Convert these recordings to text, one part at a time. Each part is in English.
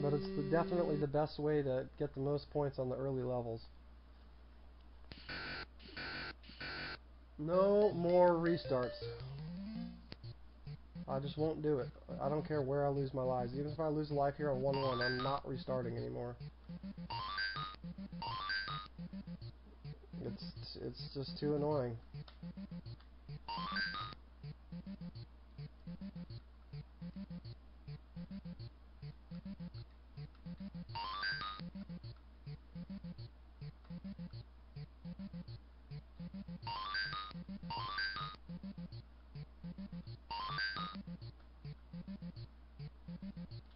But it's definitely the best way to get the most points on the early levels. No more restarts. I just won't do it. I don't care where I lose my lives. Even if I lose a life here on 1-1, I'm not restarting anymore. It's just too annoying.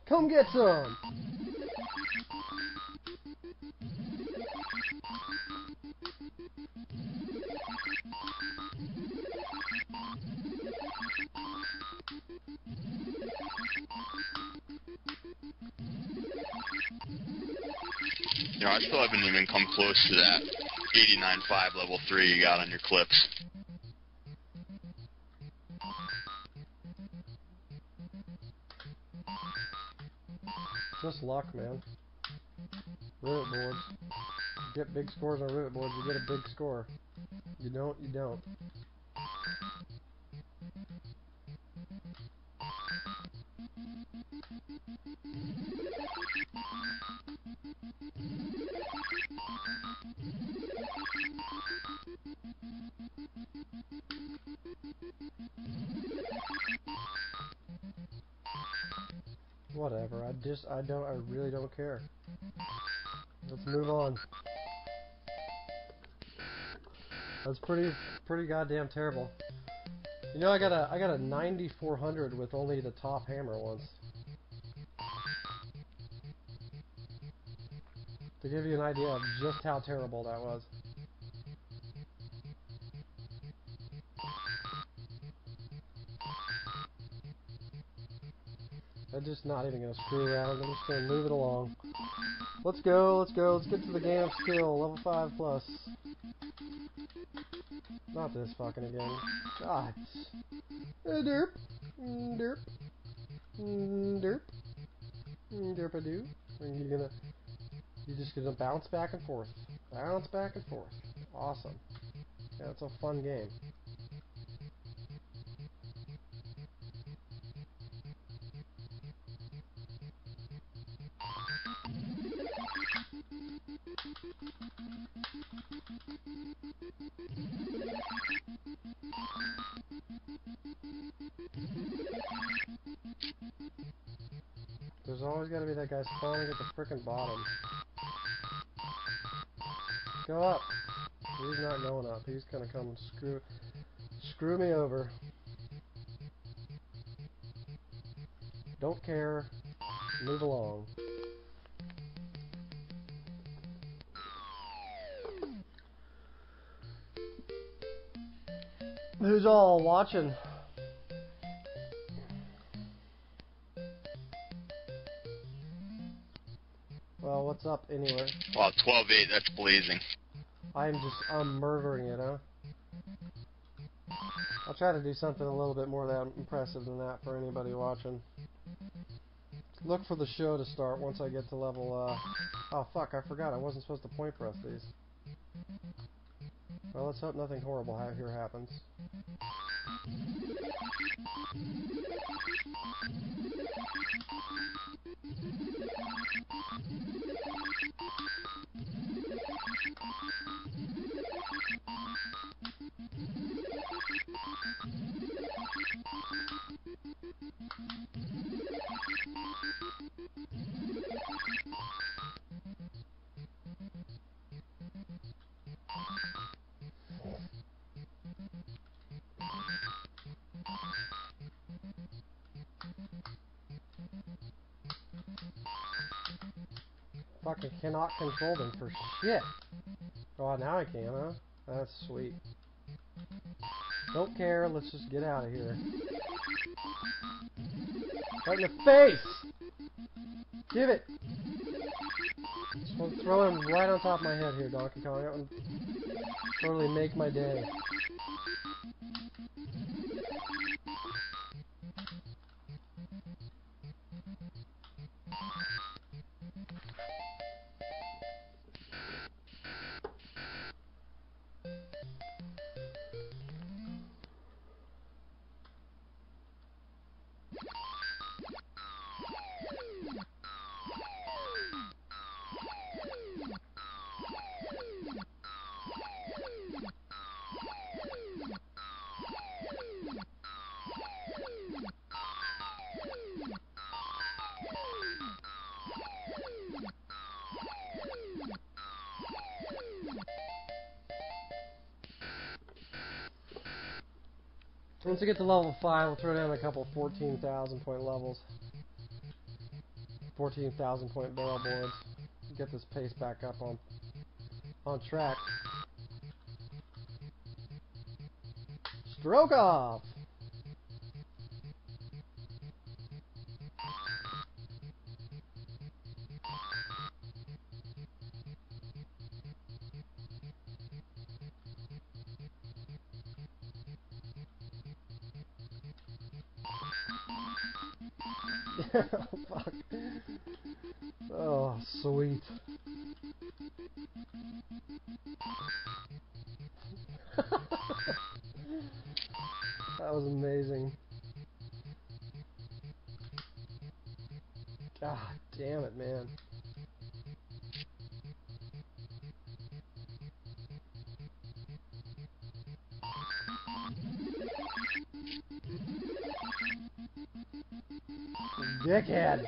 Come get some! Yeah, I still haven't even come close to that 89.5 level 3 you got on your clips. Just luck, man. Rivet boards. You get big scores on rivet boards, you get a big score. You don't, you don't. Whatever, I really don't care. Let's move on. That's pretty goddamn terrible. You know, I got a 9400 with only the top hammer once. To give you an idea of just how terrible that was. I'm just not even going to screw around, I'm just going to move it along. Let's go, let's go, let's get to the game of skill, level 5 plus. Not this fucking again. God. Derp. Derp. Derp. Derp-a-doo. You're just going to bounce back and forth. Bounce back and forth. Awesome. Yeah, it's a fun game. There's always got to be that guy spawning at the frickin' bottom. Go up! He's not going up. He's gonna come and screw me over. Don't care. Move along. Who's all watching? Well, what's up anyway? Wow, 12-8, that's blazing. I'm murdering it, huh? I'll try to do something a little bit more that impressive than that for anybody watching. Look for the show to start once I get to level, oh fuck, I forgot, I wasn't supposed to point press these. Well, let's hope nothing horrible here happens. Fucking cannot control them for shit. Oh, now I can, huh? That's sweet. Don't care, let's just get out of here. Right in the face! Give it! Just want to throw him right on top of my head here, Donkey Kong. That would totally make my day. Once we get to level 5, we'll throw down a couple 14,000 point levels. 14,000 point barrel boards. Get this pace back up on track. Stroke off! Fuck. Oh, sweet. That was amazing. God damn it, man. Dickhead.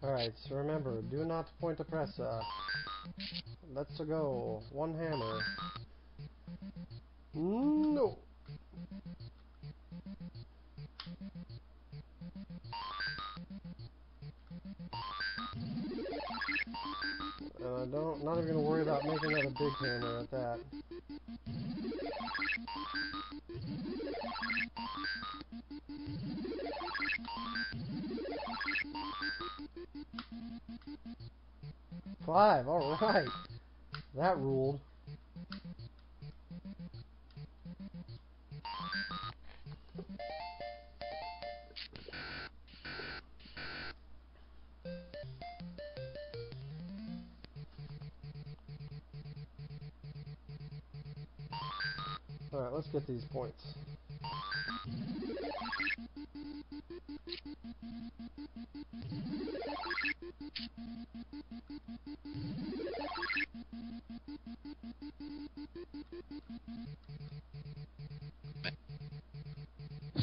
Alright, so remember, do not point the presser. Let's go. One hammer. No! And I don't, not even gonna worry about making that a big hammer at that. Five, alright. That ruled. Alright, let's get these points.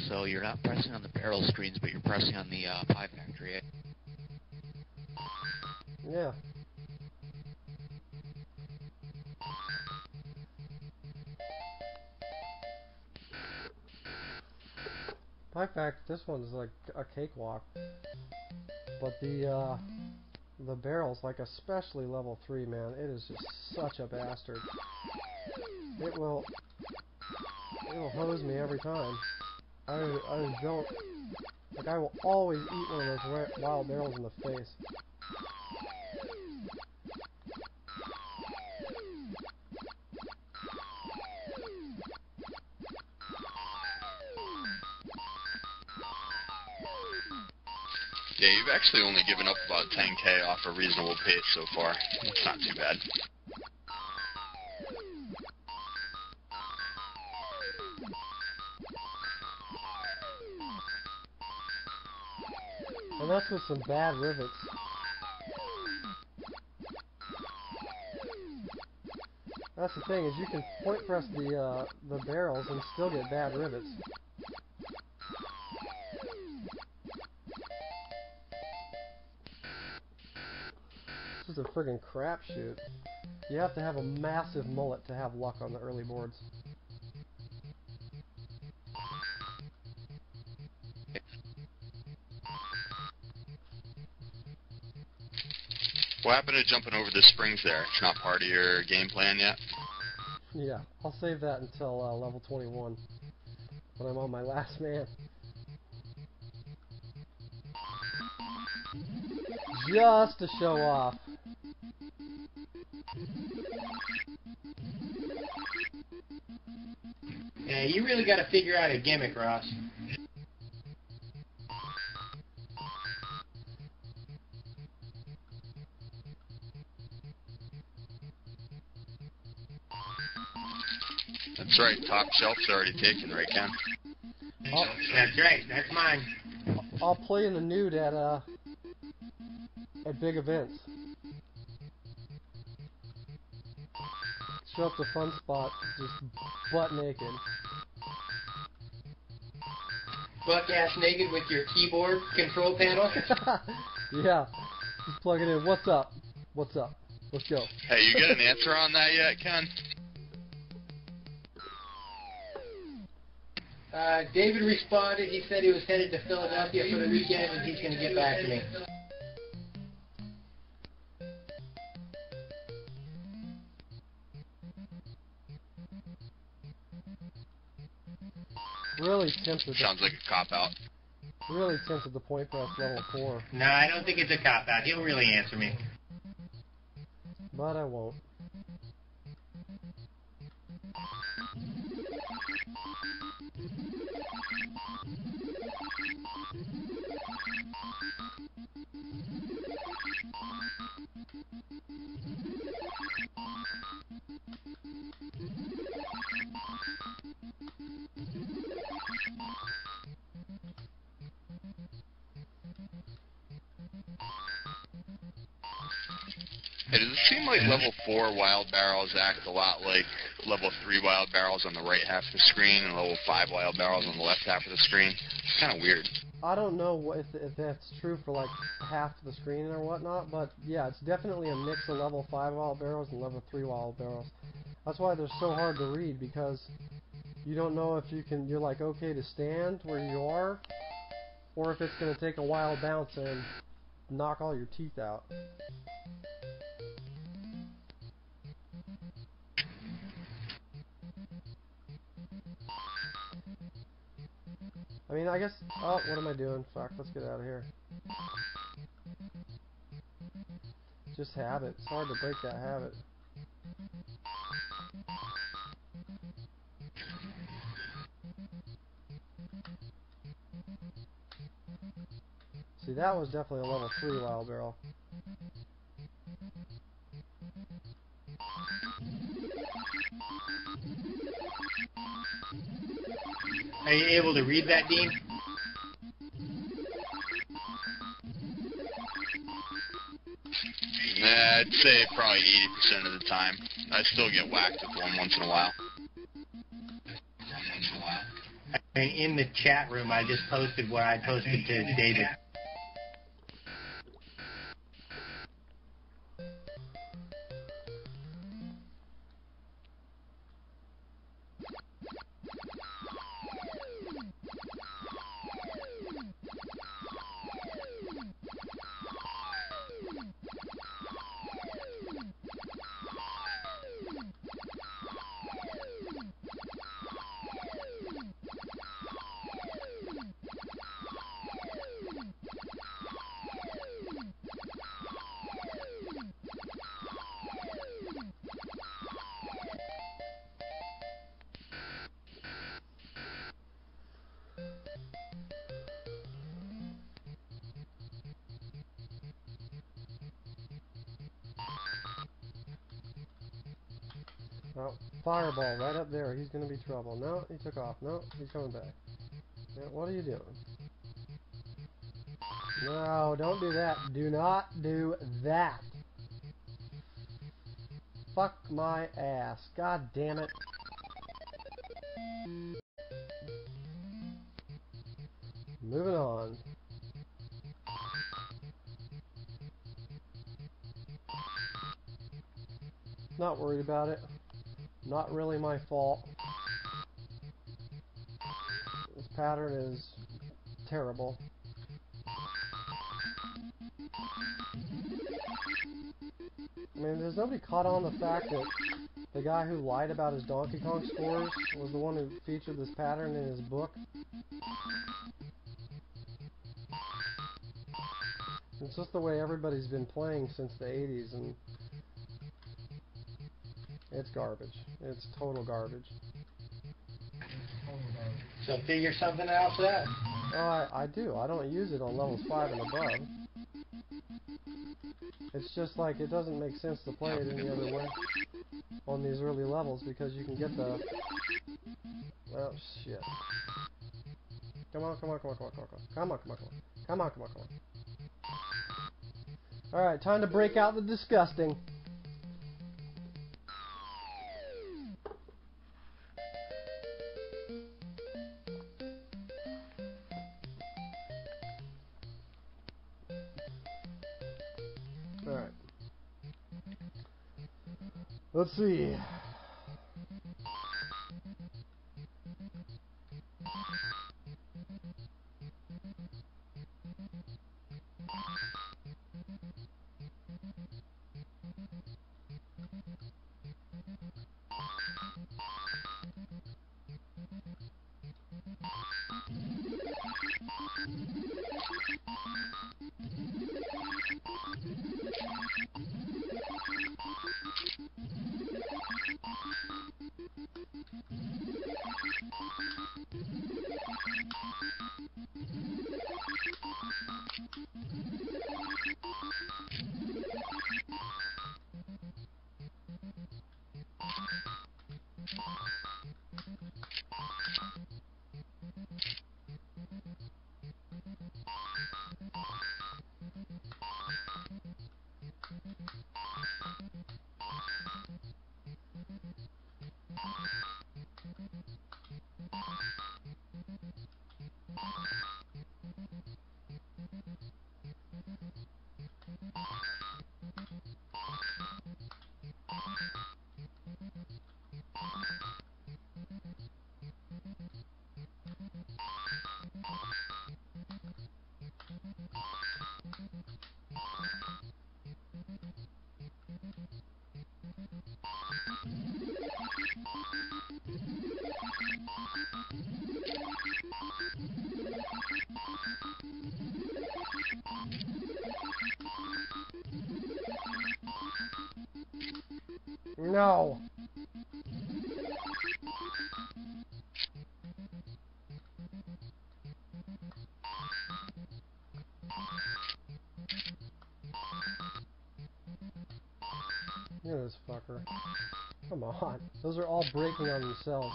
So you're not pressing on the barrel screens, but you're pressing on the pie factory, eh? Yeah. Pie factory, this one's like a cakewalk. But the barrel's like especially level 3, man. It is just such a bastard. It will hose me every time. I don't, like, I will always eat one of those wild barrels in the face. Yeah, you've actually only given up about 10K off a reasonable pace so far. It's not too bad. And that's with some bad rivets. That's the thing, is you can point press the barrels and still get bad rivets. is a friggin' crapshoot. You have to have a massive mullet to have luck on the early boards. What happened to jumping over the springs there? It's not part of your game plan yet? Yeah, I'll save that until level 21, when I'm on my last man. Just to show off. Yeah, you really gotta figure out a gimmick, Ross. That's right, top shelf's already taken, right, Ken? Oh. That's right, that's mine. I'll play in the nude at big events. Show up to fun spots, just butt naked. Butt ass naked with your keyboard control panel? Yeah, just plug it in. What's up? What's up? Let's go. Hey, you got an answer on that yet, Ken? David responded. He said he was headed to Philadelphia for the weekend and he's going to get back to me. Really tempted. Sounds like a cop-out. Really tempted the point press level 4. No, I don't think it's a cop-out. He'll really answer me. But I won't. Hey, does it seem like level 4 wild barrels act a lot like level 3 wild barrels on the right half of the screen and level 5 wild barrels on the left half of the screen? It's kind of weird. I don't know if that's true for like half the screen or whatnot, but yeah, it's definitely a mix of level 5 wild barrels and level 3 wild barrels. That's why they're so hard to read, because you don't know if you can, you're like okay to stand where you are, or if it's going to take a wild bounce and knock all your teeth out. I mean, I guess... Oh, what am I doing? Fuck, let's get out of here. Just habit. It's hard to break that habit. See, that was definitely a level 3 wild barrel. Are you able to read that, Dean? Nah, I'd say probably 80% of the time. I still get whacked with one once in a while. And in the chat room, I just posted what I posted to David. Oh, fireball right up there. He's going to be trouble. No, he took off. No, he's coming back. Now, what are you doing? No, don't do that. Do not do that. Fuck my ass. God damn it. Moving on. Not worried about it. Not really my fault. This pattern is terrible. I mean, has nobody caught on the fact that the guy who lied about his Donkey Kong scores was the one who featured this pattern in his book? It's just the way everybody's been playing since the 80s, and it's garbage. It's total garbage. So figure something out for that? Oh, I do. I don't use it on levels 5 and above. It's just like it doesn't make sense to play it any other way on these early levels because you can get the... Oh, shit. Come on. Alright, time to break out the disgusting. Alright. Let's see. No. Look at this fucker. Come on. Those are all breaking on themselves.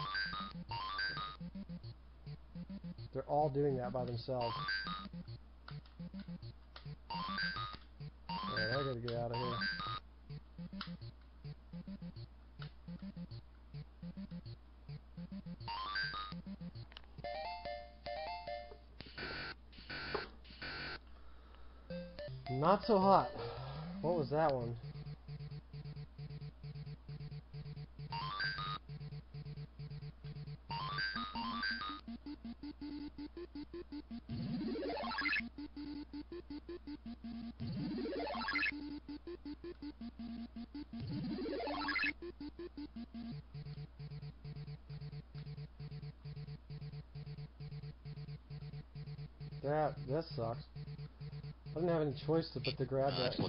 They're all doing that by themselves. Alright, I gotta get out of here. Not so hot. What was that one? That sucks. I didn't have any choice but to grab that. I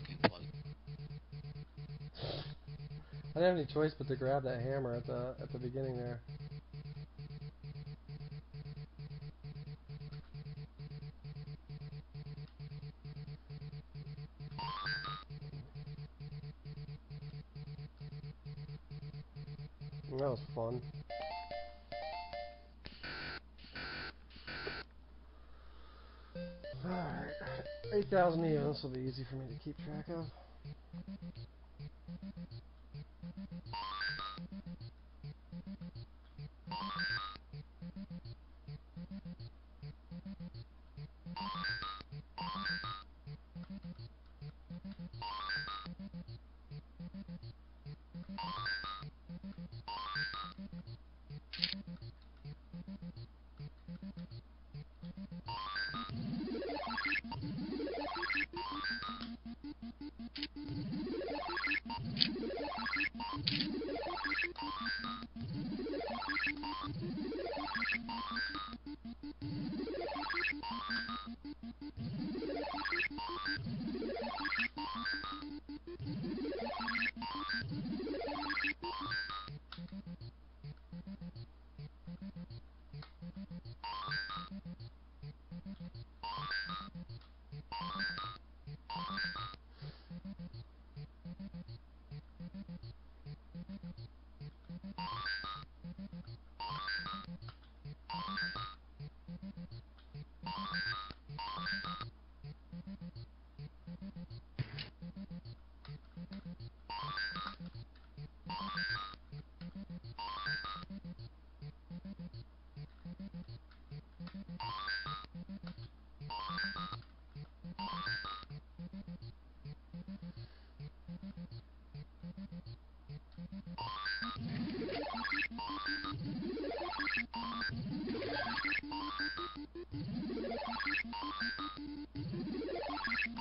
didn't have any choice but to grab that hammer at the beginning there. That was fun. Alright, 8,000 even, this will be easy for me to keep track of.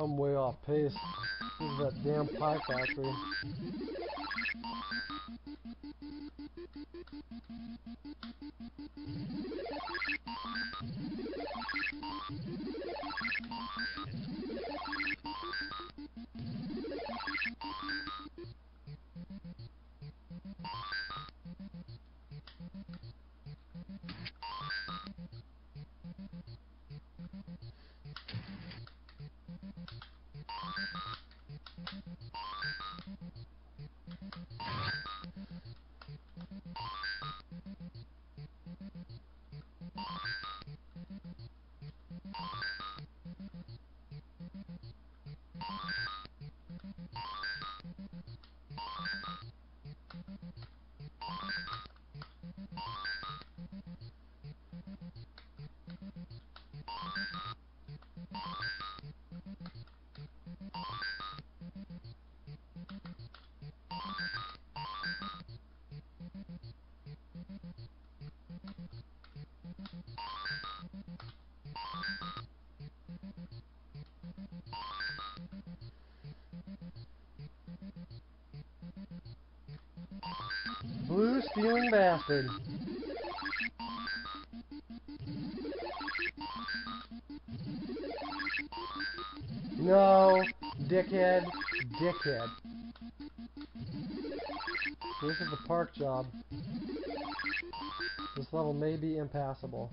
I'm way off pace. This is that damn pie factory. Blue stealing bastard. No, dickhead, dickhead. This is a park job. This level may be impassable.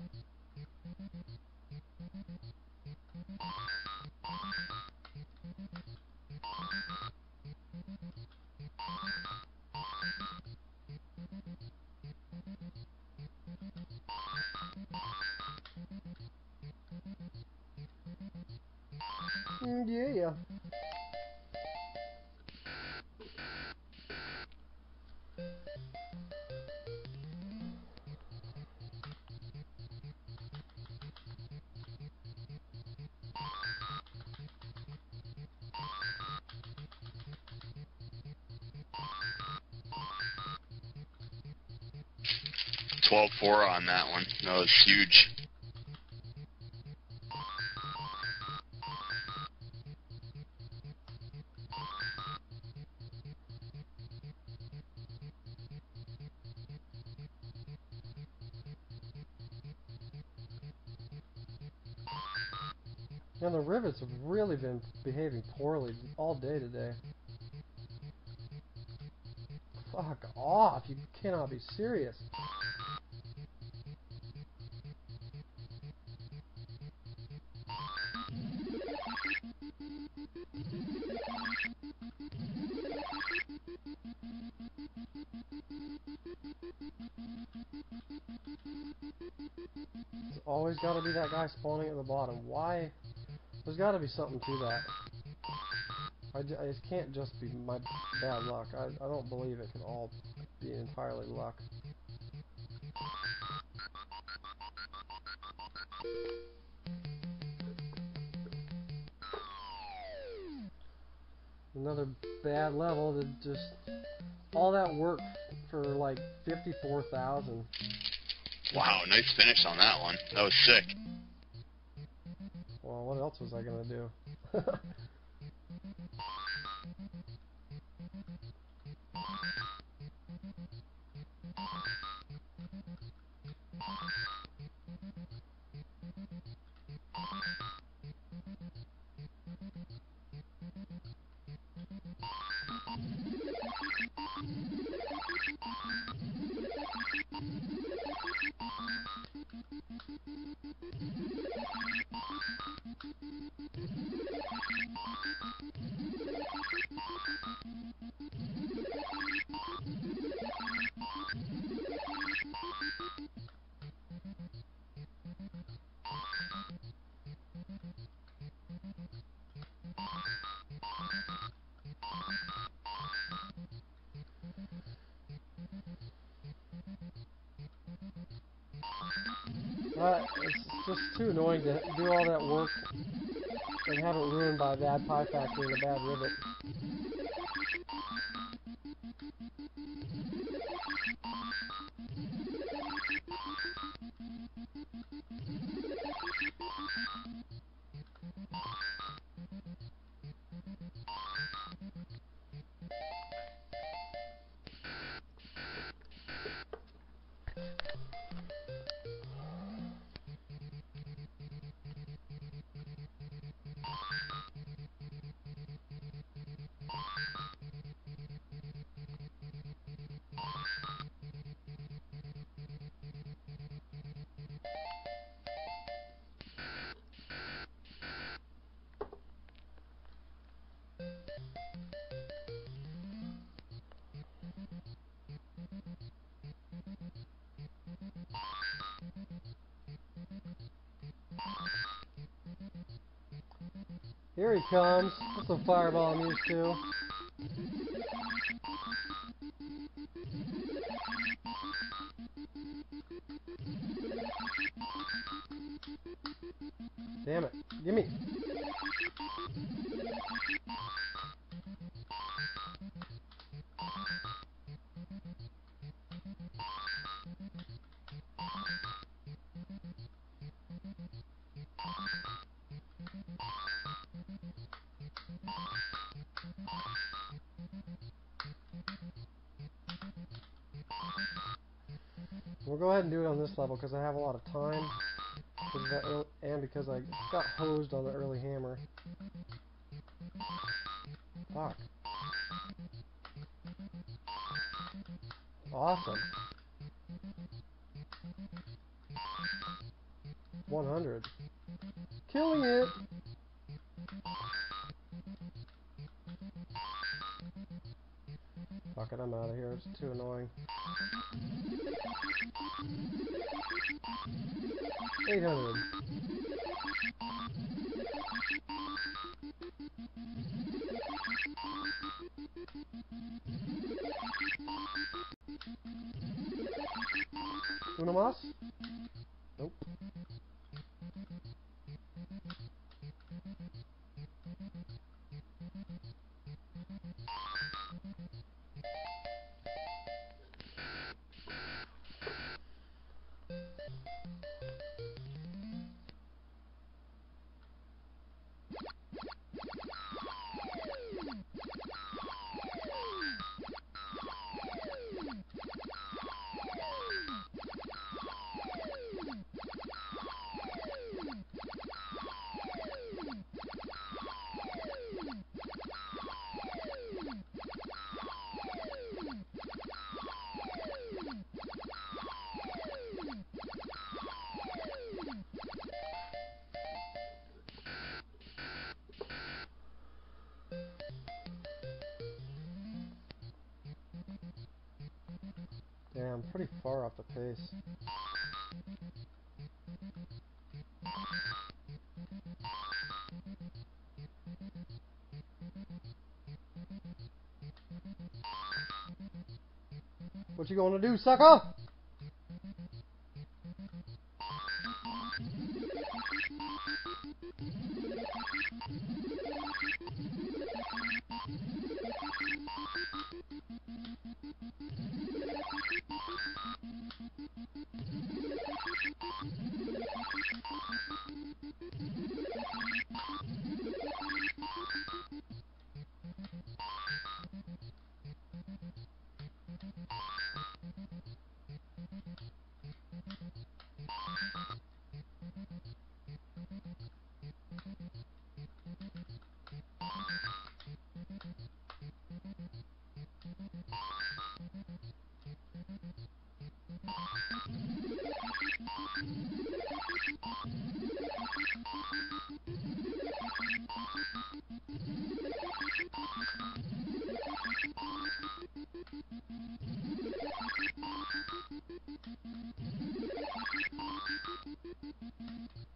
On that one. That was huge. And the rivets have really been behaving poorly all day today. Fuck off, you cannot be serious. It's always gotta be that guy spawning at the bottom. Why? There's gotta be something to that. It can't just be my bad luck. I don't believe it can all be entirely luck. Another bad level that just... all that work for like 54,000. Wow, nice finish on that one. That was sick. Well, what else was I gonna do? It's just too annoying to do all that work and have it ruined by a bad pie factory and a bad rivet. Here he comes. That's a fireball I'm used to. Damn it. Gimme. We'll go ahead and do it on this level because I have a lot of time and because I got hosed on the early hammer. Fuck. Awesome. 100. Killing it! Fuck it, I'm out of here. It's too annoying. 800. Uno más? Nope. Yeah, I'm pretty far off the pace. What you gonna do, sucker?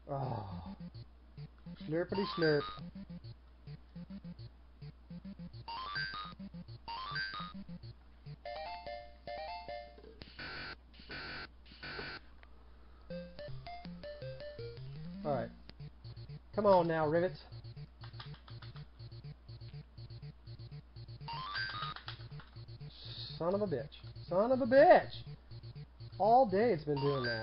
Oh, slurpity slurp. Alright. Come on now, Rivet. Son of a bitch. Son of a bitch! All day it's been doing that.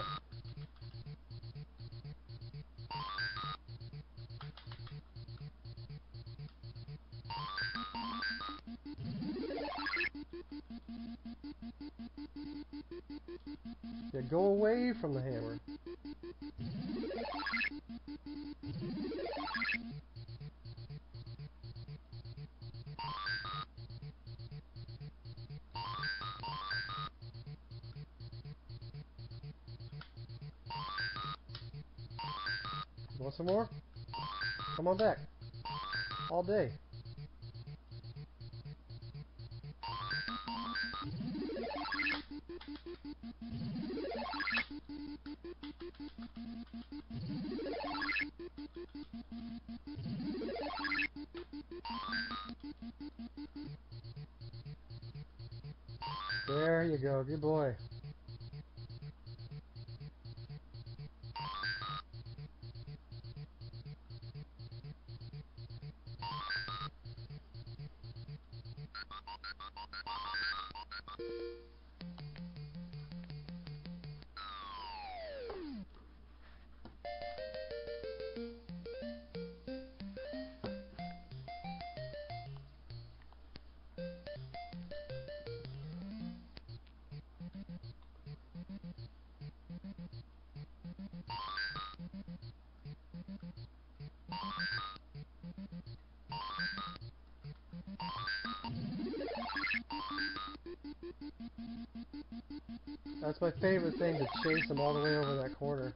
Yeah, go away from the hammer. Want some more? Come on back. All day. There you go, good boy. That's my favorite thing, to chase them all the way over that corner.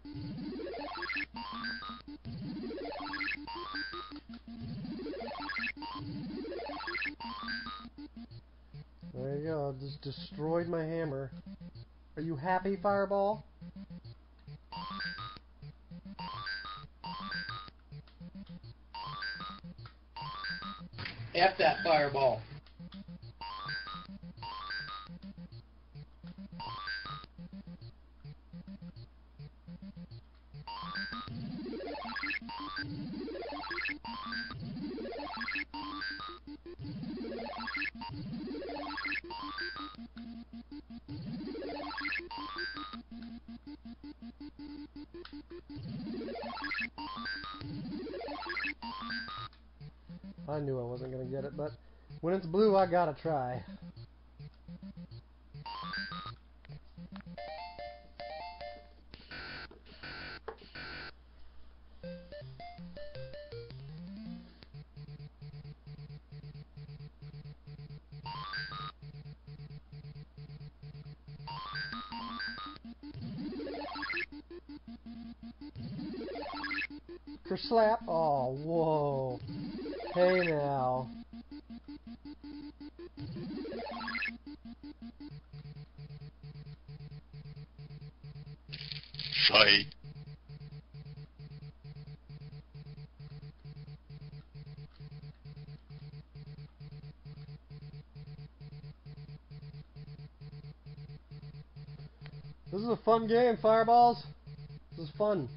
There you go, just destroyed my hammer. Are you happy, Fireball? F that Fireball. I knew I wasn't going to get it, but when it's blue, I gotta try. Slap. Oh, whoa. Hey now. fight. This is a fun game, Fireballs. This is fun.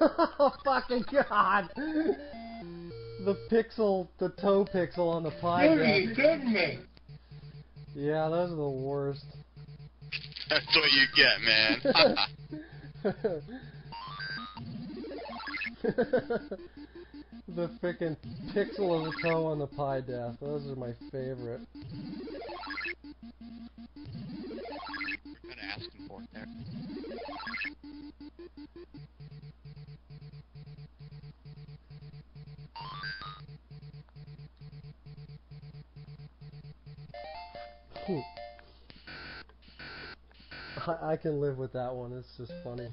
Oh, fucking God! The pixel, the toe pixel on the pie. You're kidding me! Yeah, those are the worst. That's what you get, man. The frickin' pixel of the toe on the pie death. Those are my favorite. You're gonna ask him for it there. I can live with that one. It's just funny.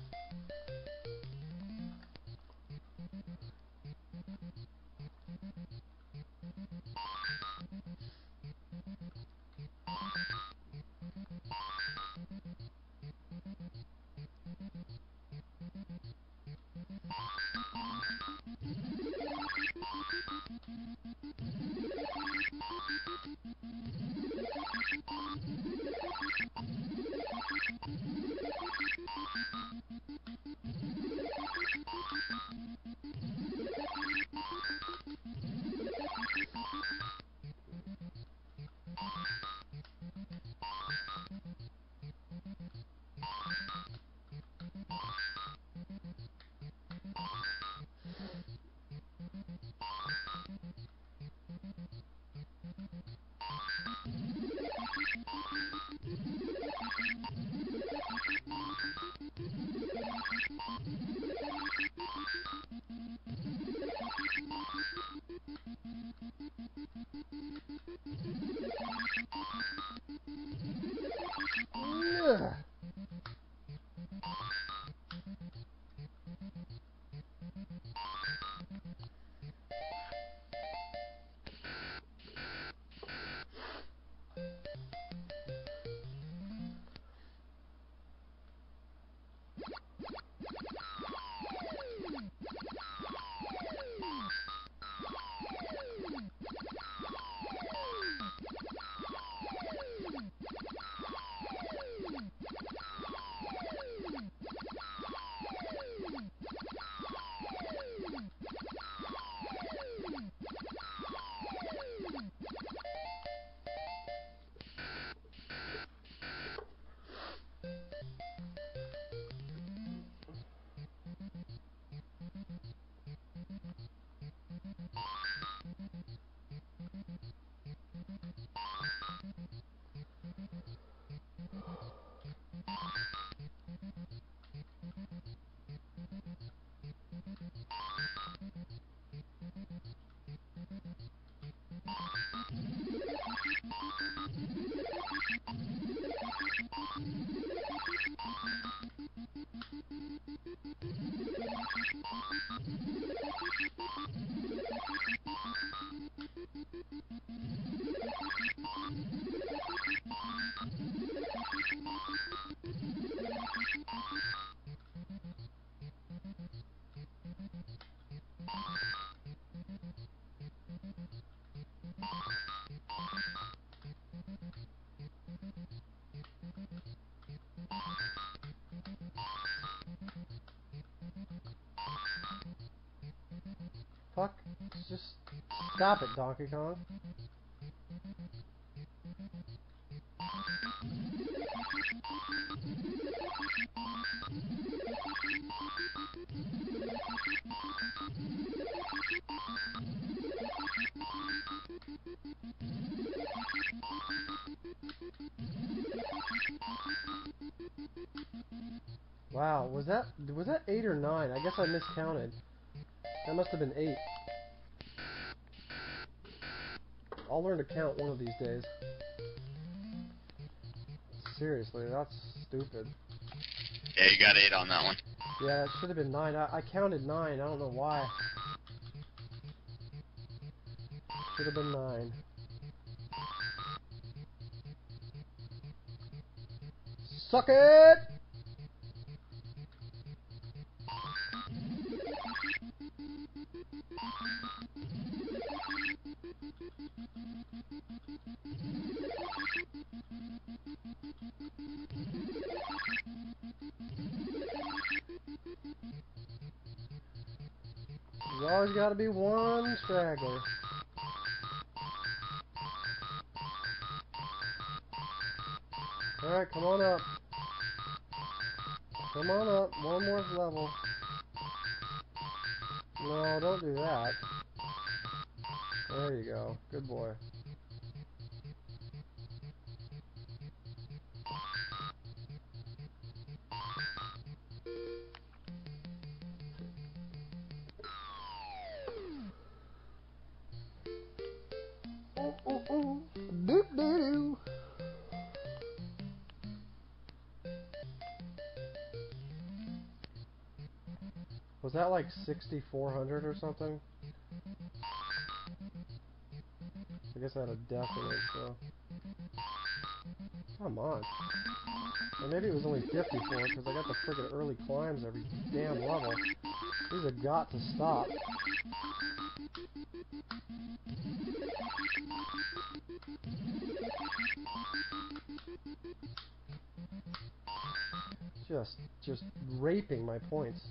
Fuck, just stop it, Donkey Kong. Wow, was that 8 or 9? I guess I miscounted. That must have been 8. I'll learn to count one of these days. Seriously, that's stupid. Yeah, you got 8 on that one. Yeah, it should have been 9. I counted 9. I don't know why. Should have been 9. Suck it! There's always got to be one straggler. Alright, come on up. Come on up, one more level. No, don't do that. There you go, good boy. Was that like 6,400 or something? I guess I had a death in it, so... Come on. Or maybe it was only 54, because I got the friggin' early climbs every damn level. These have got to stop. Just raping my points.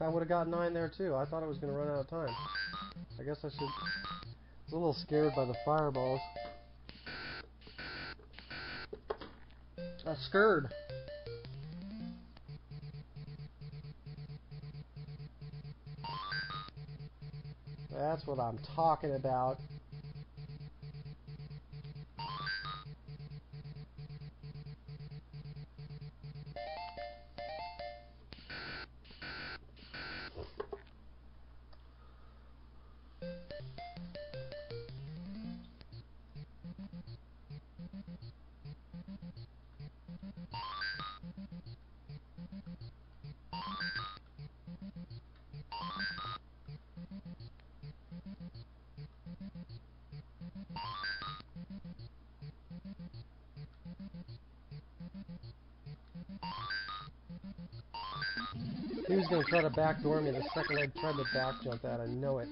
I would have got 9 there too. I thought I was going to run out of time. I guess I should... I was a little scared by the fireballs. I was scared. That's what I'm talking about. He was going to try to backdoor me the second I tried to back jump that. I know it.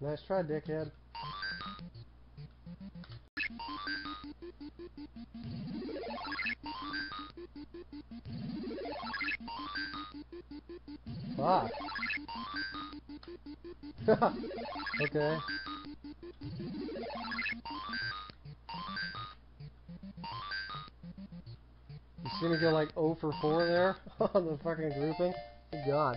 Nice try, dickhead. Fuck. Okay. You see me go like 0 for 4 there on the fucking grouping? Good God.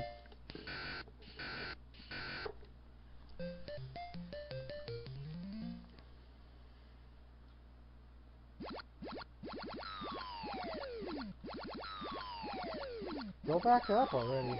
Go back up already.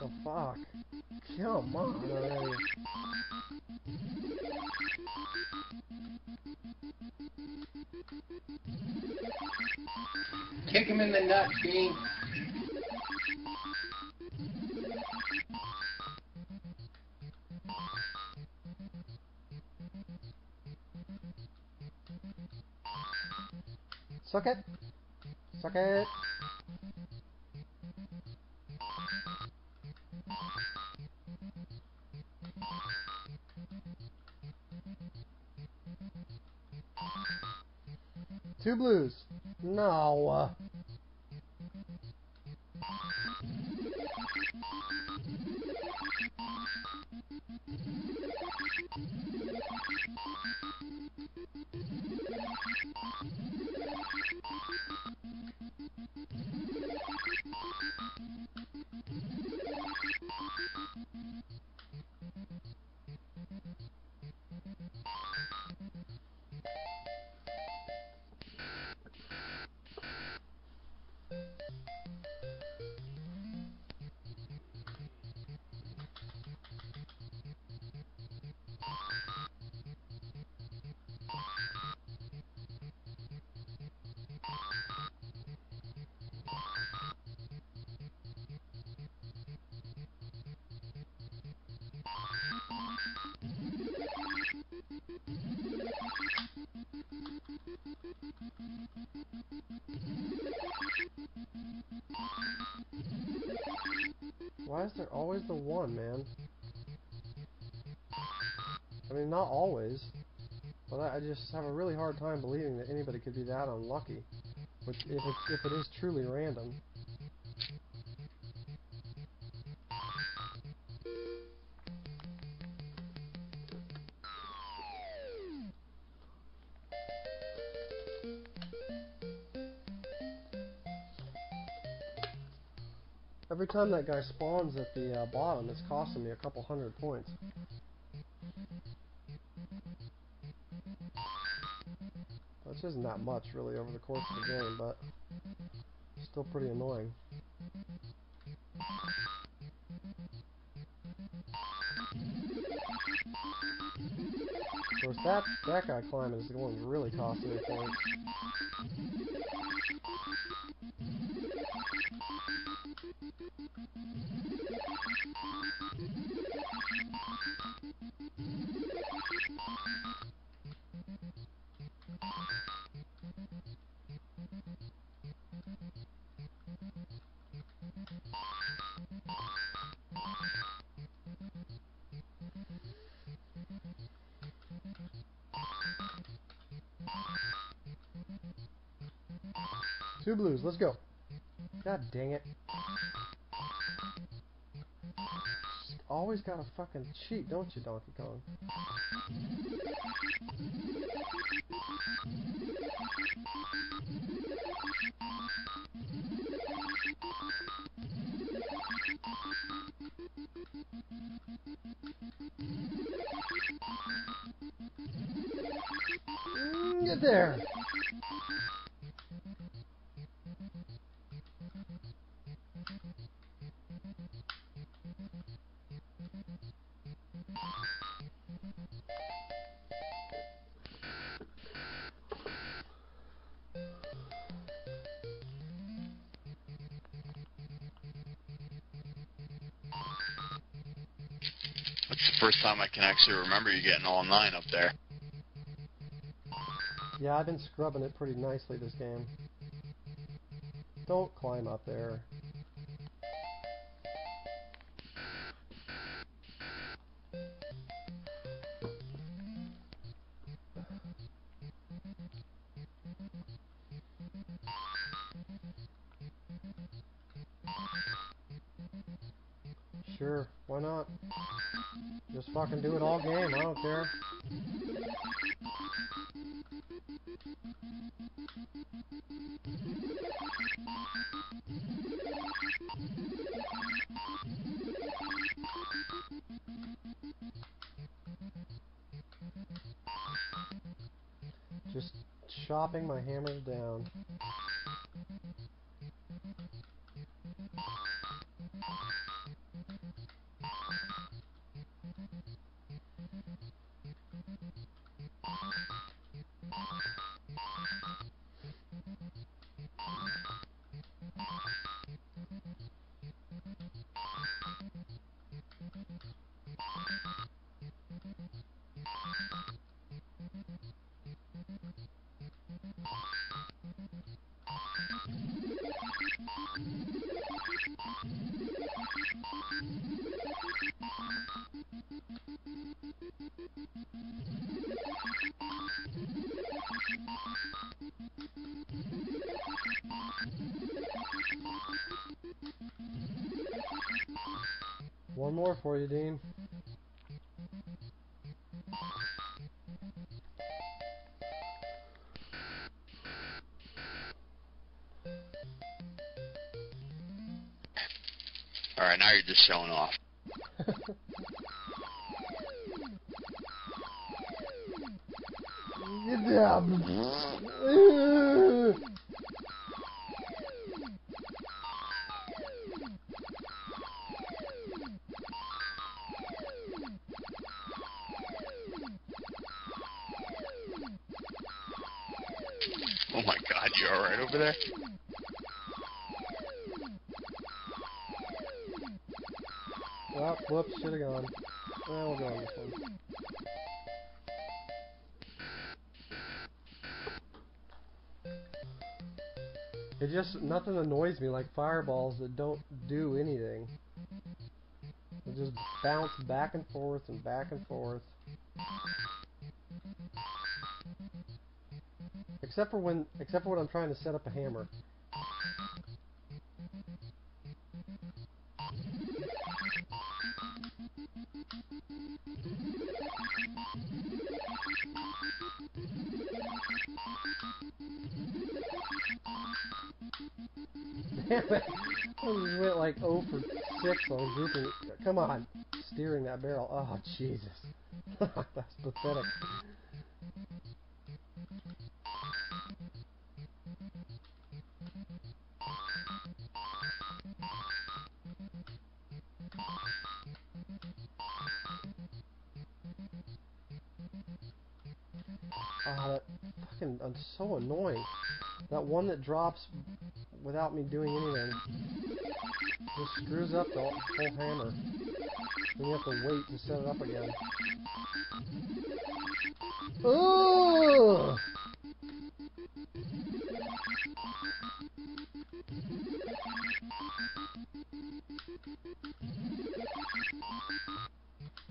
The fuck? Come on already. Kick him in the nuts, Dean. Suck it. Suck it. Two blues. No. Why is there always the one, man? I mean, not always, but I just have a really hard time believing that anybody could be that unlucky, which if it is truly random. Every time that guy spawns at the bottom, it's costing me a couple hundred points. Which isn't that much, really, over the course of the game, but still pretty annoying. Of course, that guy climbing is going to really cost me points. Two blues, let's go. God dang it. Just always gotta fucking cheat, don't you, Donkey Kong? Get there! First time I can actually remember you getting all nine up there. Yeah, I've been scrubbing it pretty nicely this game. Don't climb up there. Sure, why not? Just fucking do it all game, I don't care. Just chopping my hammers down. One more for you, Dean. Alright, now you're just showing off. Oh my god, you alright over there? Oh, whoops, should have gone. Well, we'll go on this one. It just, nothing annoys me like fireballs that don't do anything. They just bounce back and forth and back and forth. Except for when I'm trying to set up a hammer. Damn it! I just went like 0 for 6 on grouping. Come on, steering that barrel. Oh Jesus, that's pathetic. I'm so annoying. That one that drops without me doing anything just screws up the whole hammer. Then you have to wait to set it up again. Ugh!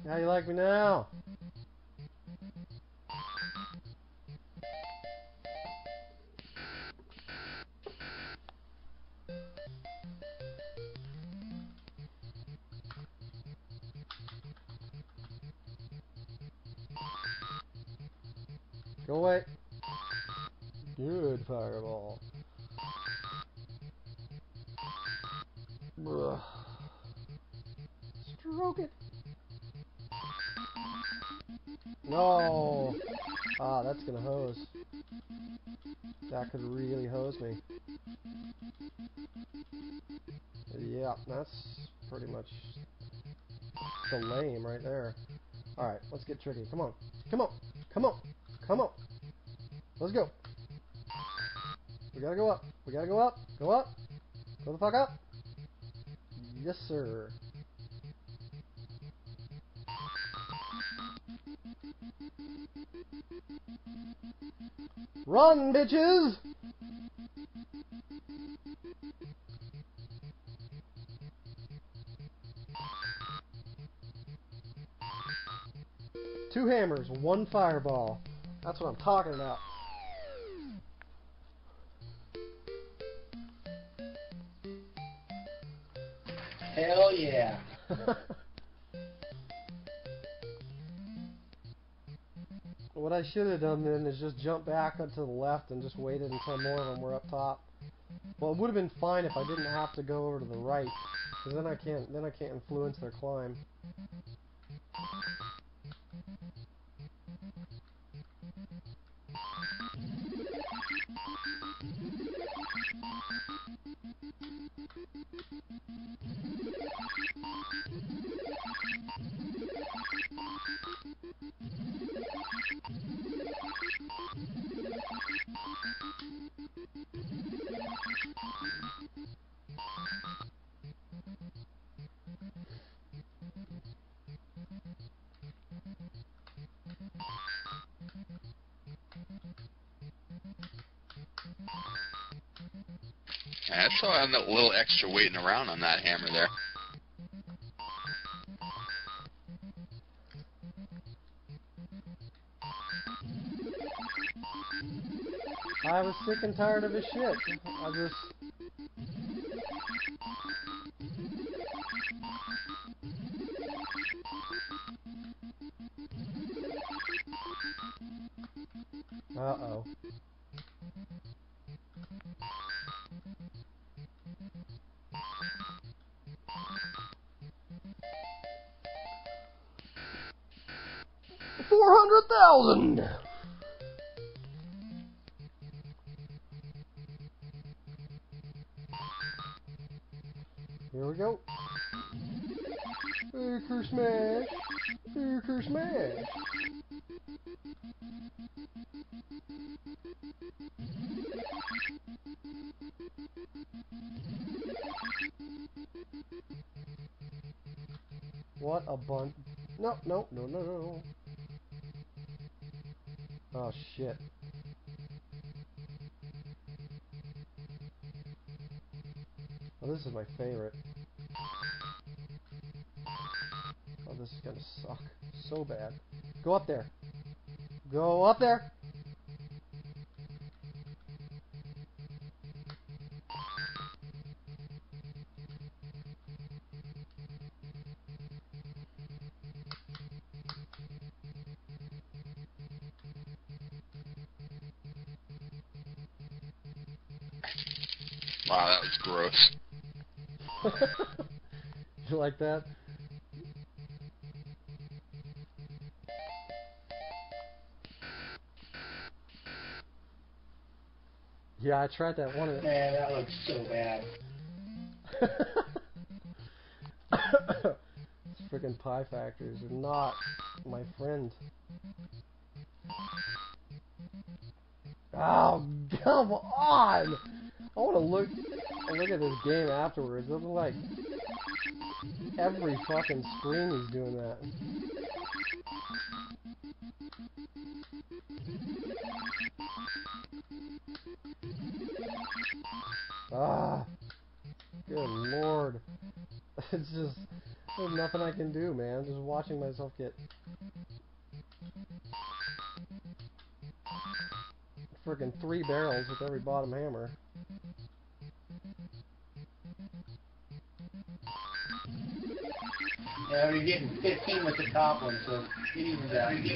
How you like me now? Go away. Good fireball. Ugh. Stroke it. No. Ah, that's gonna hose. That could really hose me. Yeah, that's pretty much the lame right there. Alright, let's get tricky. Come on. Come on. Come on. Come on. Let's go. We gotta go up. We gotta go up. Go up. Go the fuck up. Yes, sir. Run, bitches! Two hammers, one fireball. That's what I'm talking about. Hell yeah. What I should have done then is just jump back up to the left and just waited until more of them were up top. Well, it would have been fine if I didn't have to go over to the right, because then I can't influence their climb. So I had a little extra waiting around on that hammer there. I was sick and tired of his shit. I just... Uh-oh. Here we go. Baker smash. Baker smash. What a bun. No, no, no, no, no. Oh, shit. Oh, this is my favorite. Oh, this is gonna suck so bad. Go up there. Go up there! Wow, that was gross. Did you like that? Yeah, I tried that one. Man, that looks so bad. These frickin' pie factors are not my friend. Oh, come on! I want to look at this game afterwards. It looks like every fucking screen is doing that. Ah, good lord! It's just there's nothing I can do, man. Just watching myself get freaking 3 barrels with every bottom hammer. Yeah, you're getting 15 with the top one, so get even down.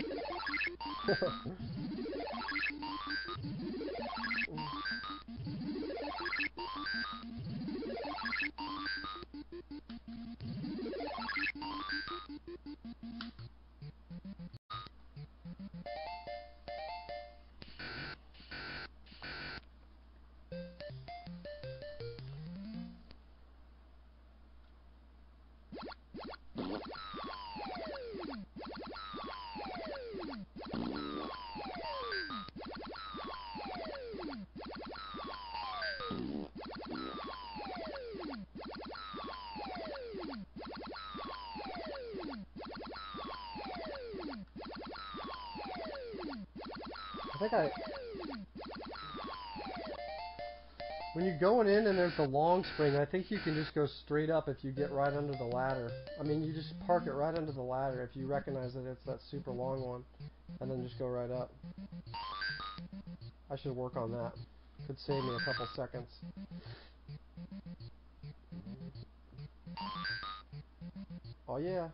When you're going in and there's a long spring, I think you can just go straight up if you get right under the ladder. I mean, you just park it right under the ladder if you recognize that it's that super long one, and then just go right up. I should work on that. Could save me a couple seconds. Oh yeah.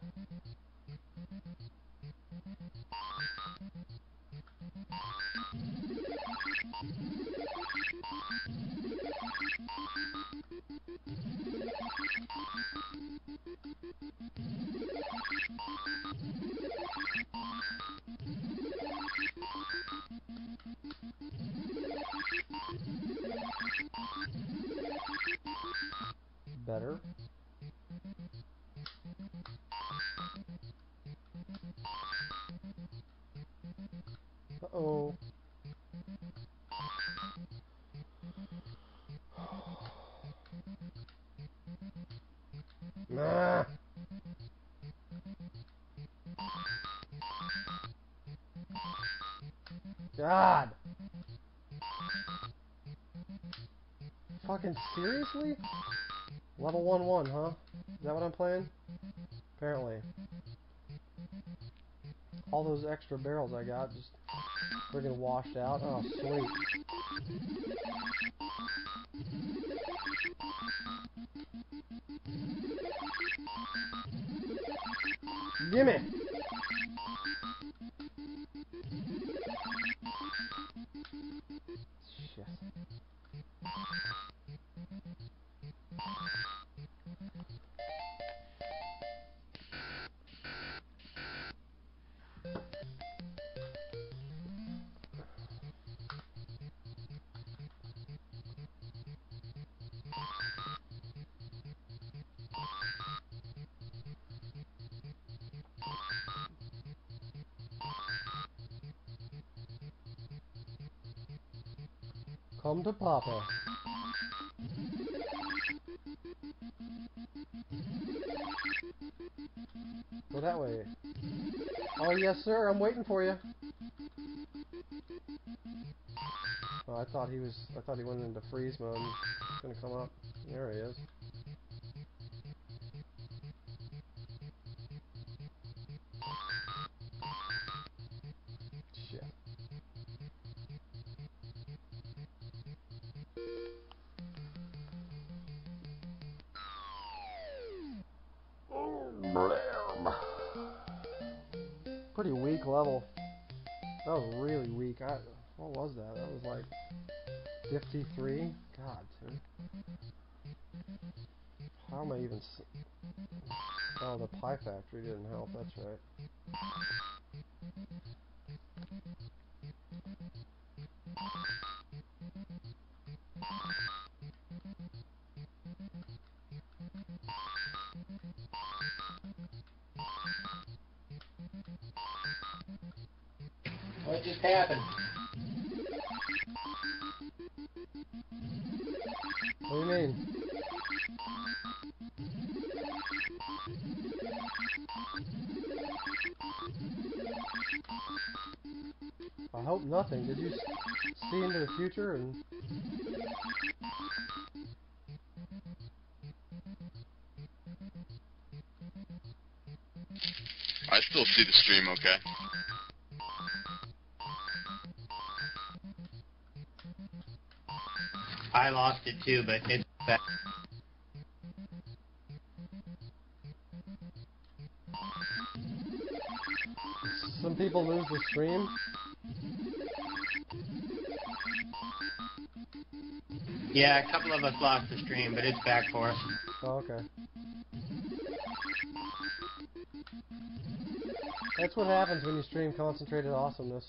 better. Uh-oh. Nah. God. Fucking seriously? Level 1-1, huh? Is that what I'm playing? Apparently. All those extra barrels I got just freaking washed out. Oh, sweet. Gimme! Shit. Come to Papa. Go that way. Oh, yes, sir. I'm waiting for you. Oh, I thought he went into freeze mode. He's gonna come up. There he is. Pretty weak level. That was really weak. What was that? That was like 53? God, dude. How am I even... Oh, the pie factory didn't help. That's right. What just happened? What do you mean? I hope nothing. Did you see into the future and... I still see the stream, okay. I lost it too, but it's back. Some people lose the stream. Yeah, a couple of us lost the stream, but it's back for us. Oh, okay. That's what happens when you stream concentrated awesomeness.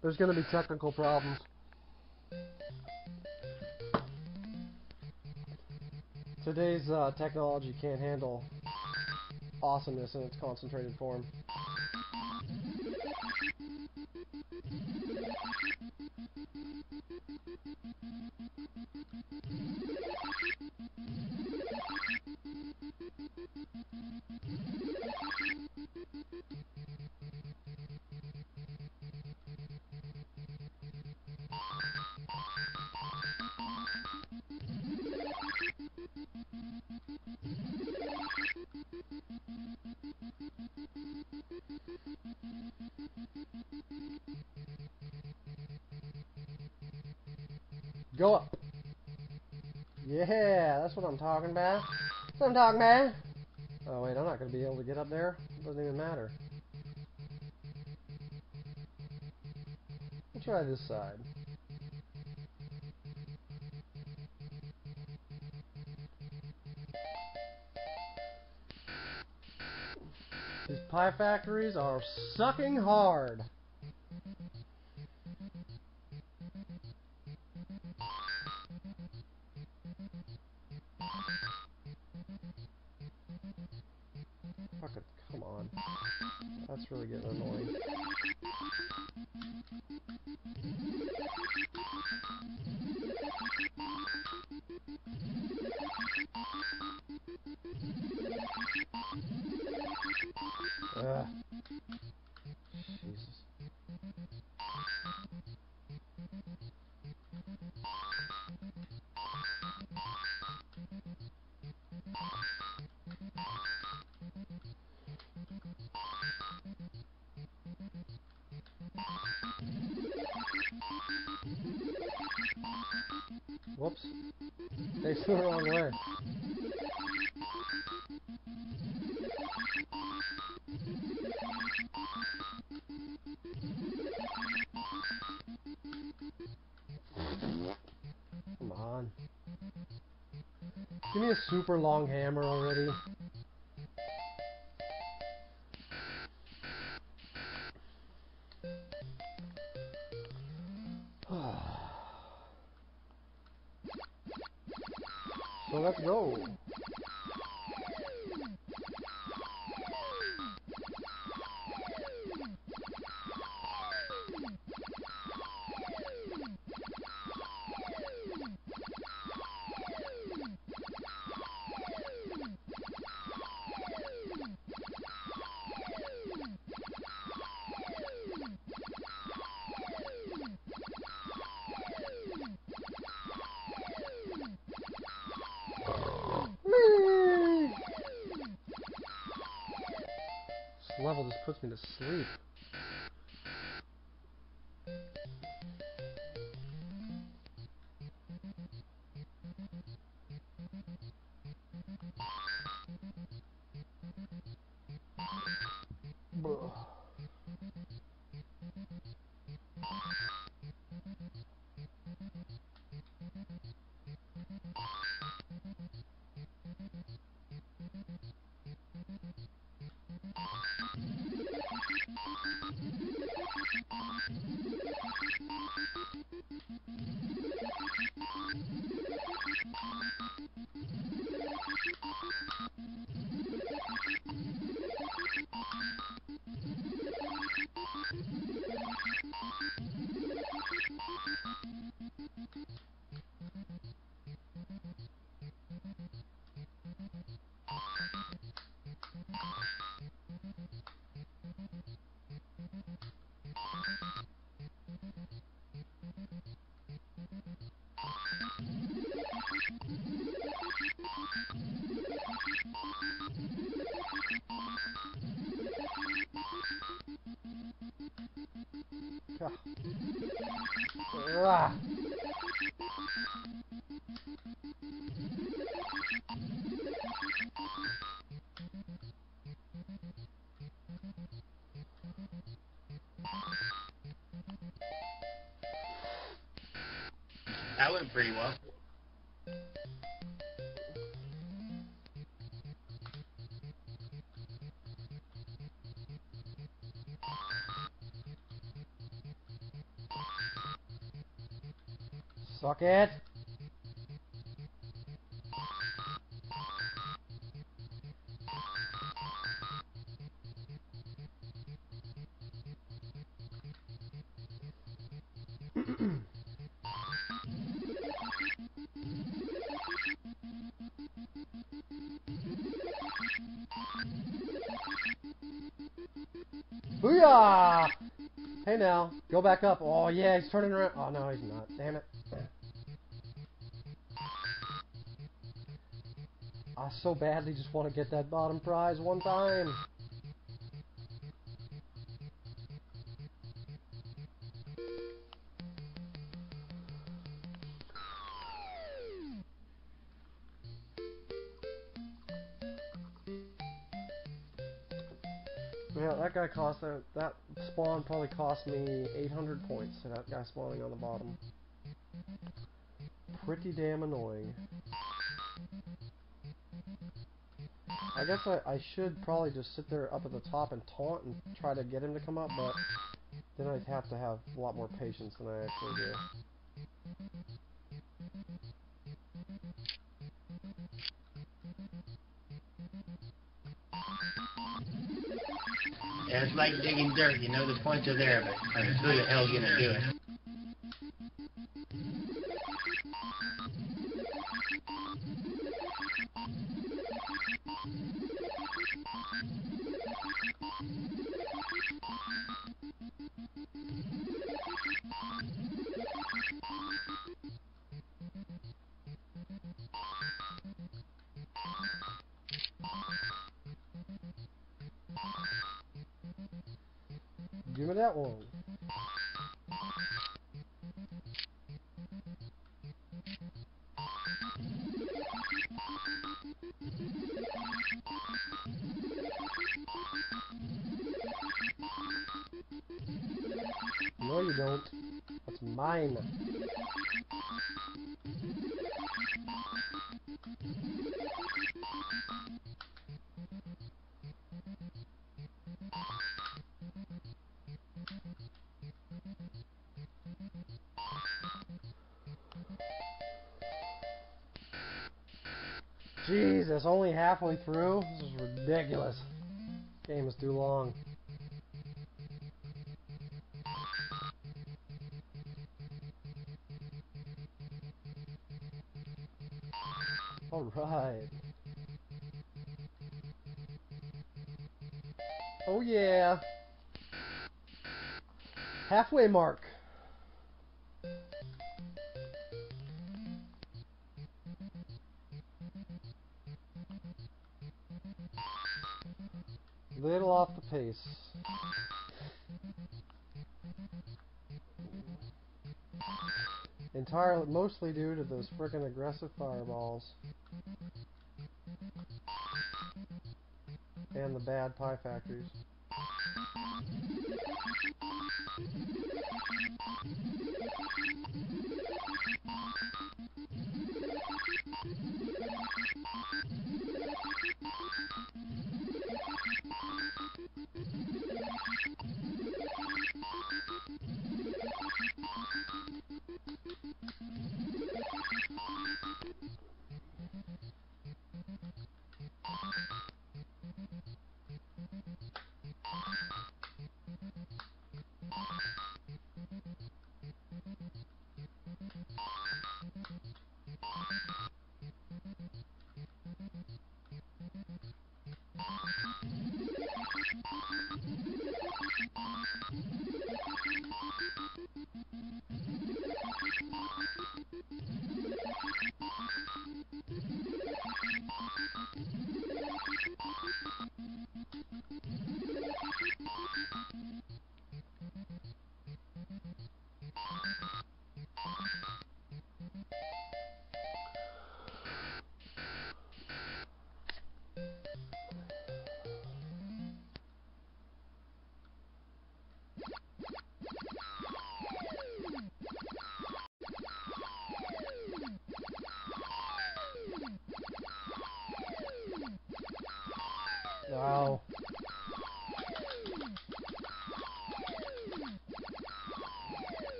There's going to be technical problems. Today's technology can't handle awesomeness in its concentrated form. Go up. Yeah, that's what I'm talking about. That's what I'm talking about. Oh, wait, I'm not going to be able to get up there. It doesn't even matter. We'll try this side. These pie factories are sucking hard. Fucking, come on. That's really getting annoying. Jesus. Whoops. They flew the wrong way. Come on. Give me a super long hammer already. So let's go. Level just puts me to sleep. That went pretty well. Suck it. Booyah! Hey now, go back up. Oh yeah, he's turning around. Oh no, he's not. Damn it. I so badly just want to get that bottom prize one time. Yeah, that guy cost, that spawn probably cost me 800 points, so that guy spawning on the bottom. Pretty damn annoying. I guess I should probably just sit there up at the top and taunt and try to get him to come up, but then I'd have to have a lot more patience than I actually do. Yeah, it's like digging dirt, you know the points are there, but I mean, who the hell is gonna do it? Give me that one. No, you don't. That's mine. Jesus, only halfway through? This is ridiculous. This game is too long. Alright. Oh yeah. Halfway mark. Little off the pace. Entirely, mostly due to those frickin' aggressive fireballs. And the bad pie factories. Wow.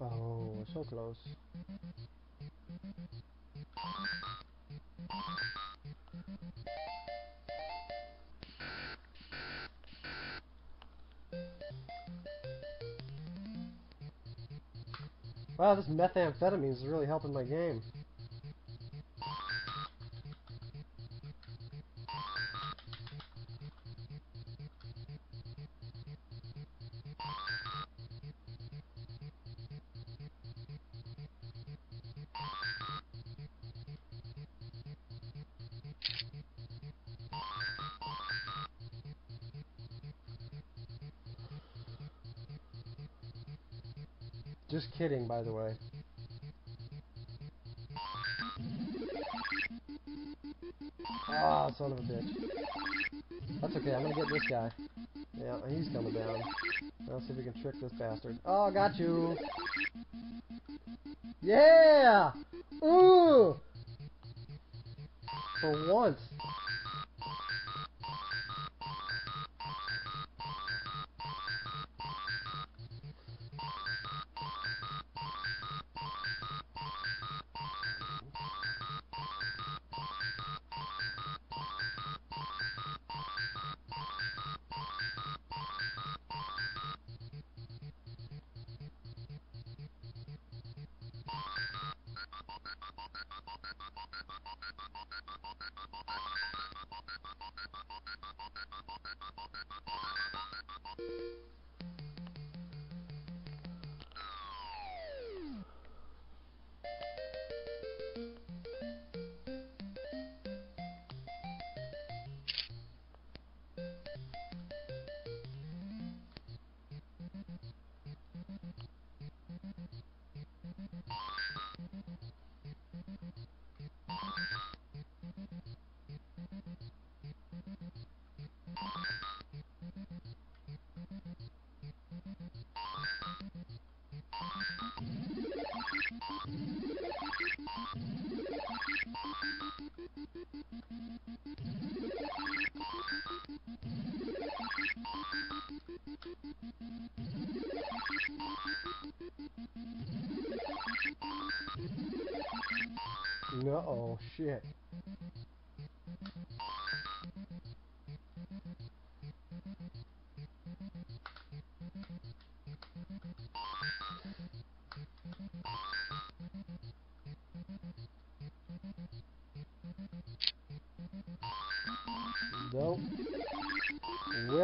Oh, so close. Wow, this methamphetamine is really helping my game. Just kidding, by the way. Ah, son of a bitch. That's okay, I'm gonna get this guy. Yeah, he's coming down. Let's see if we can trick this bastard. Oh, got you! Yeah! Ooh! For once. No, shit. Nope. Whiff.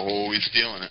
Oh, he's stealing it.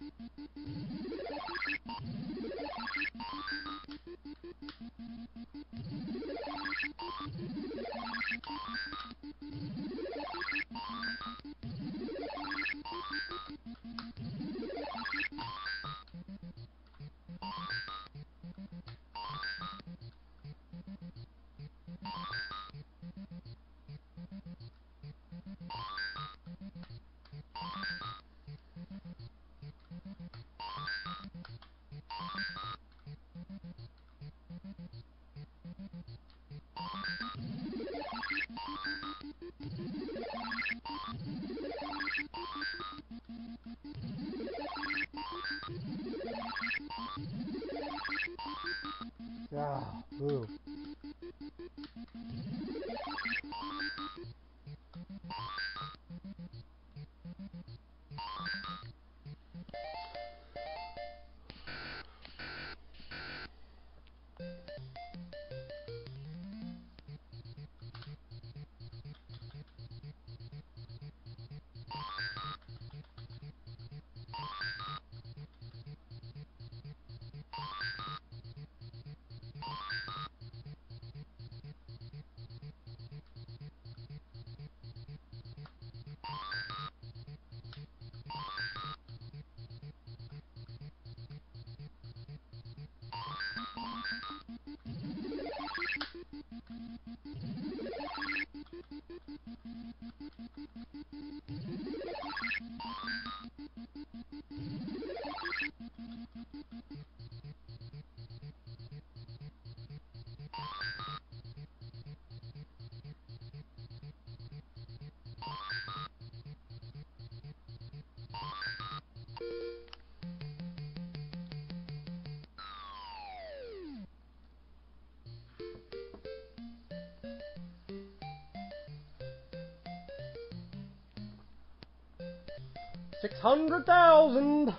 600,000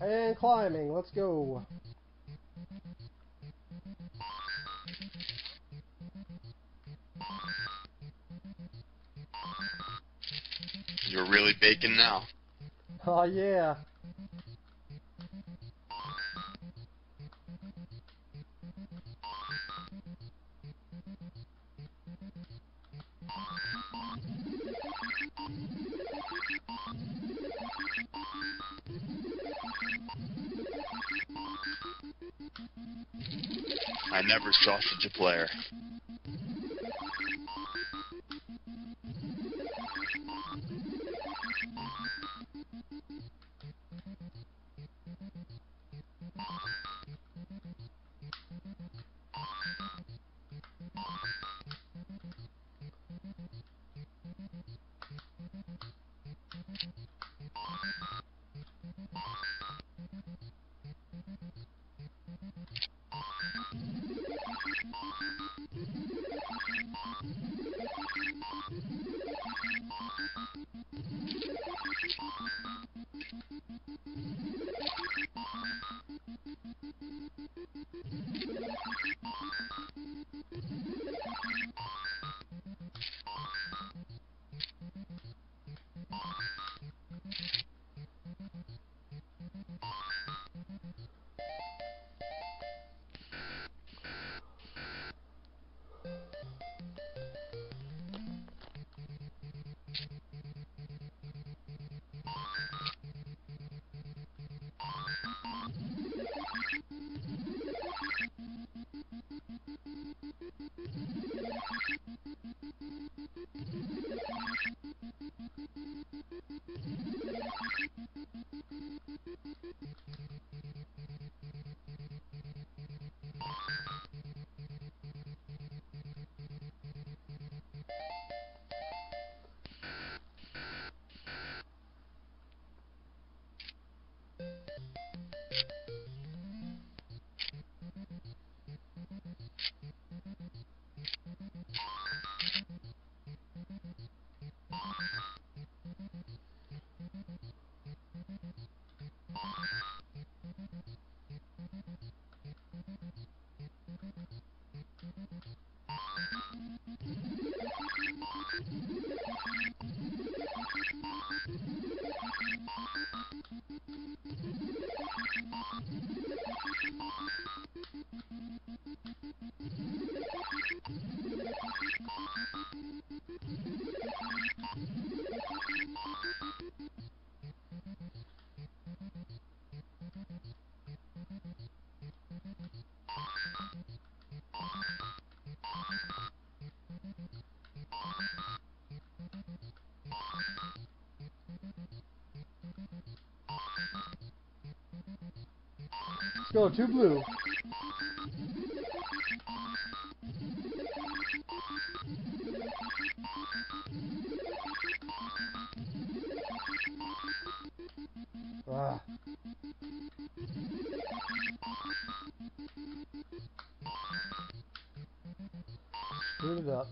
and climbing. Let's go. You're really baking now. Oh yeah. I never sausage a player. Go, two blue. Ah. Screwed it up.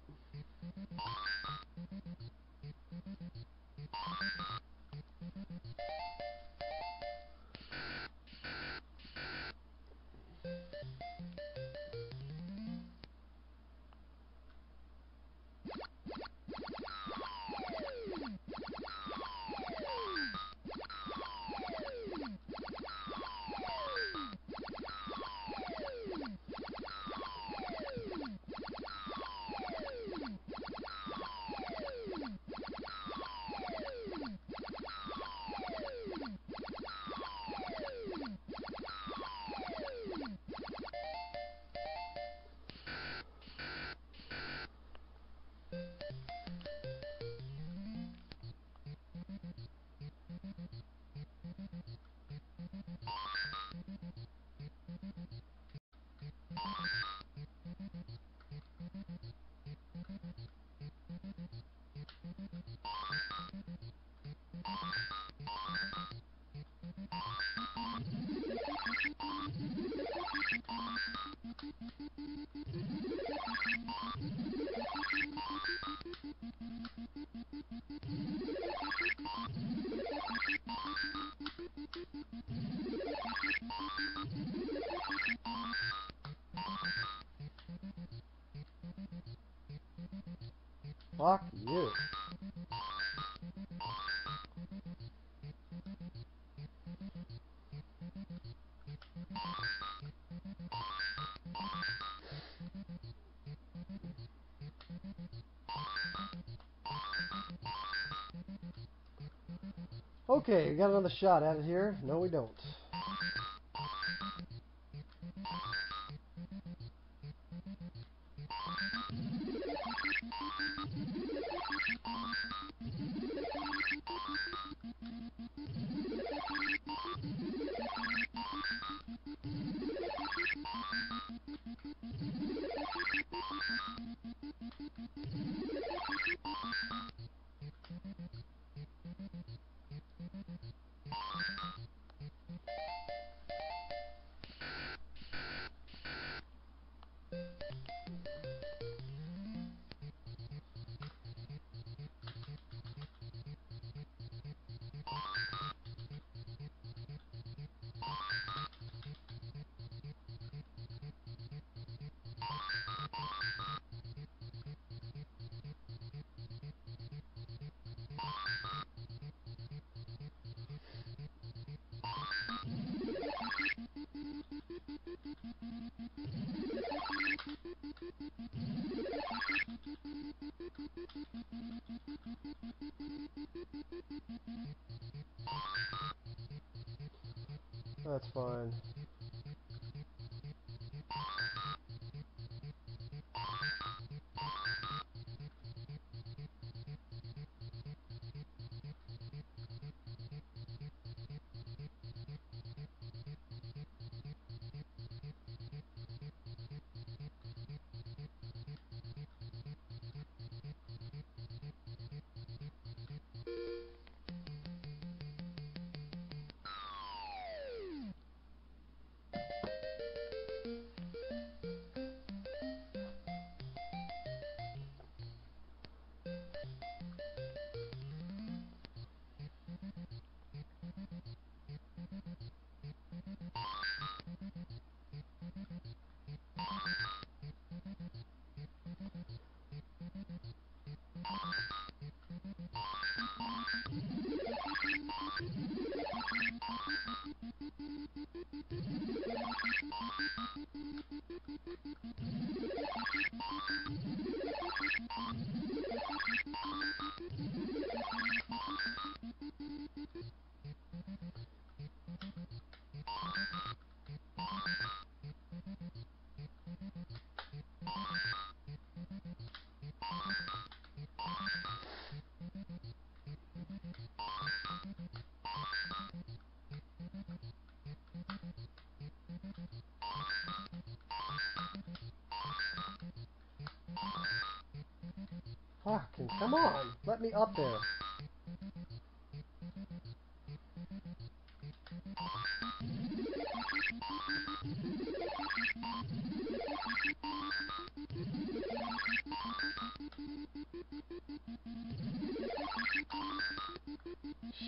Fuck you. Okay, we got another shot at it here. No, we don't. That's fine. Fucking come on! Let me up there!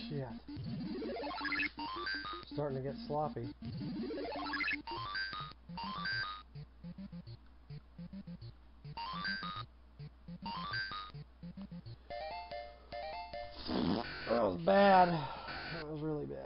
Shit. Starting to get sloppy. Bad. That was really bad.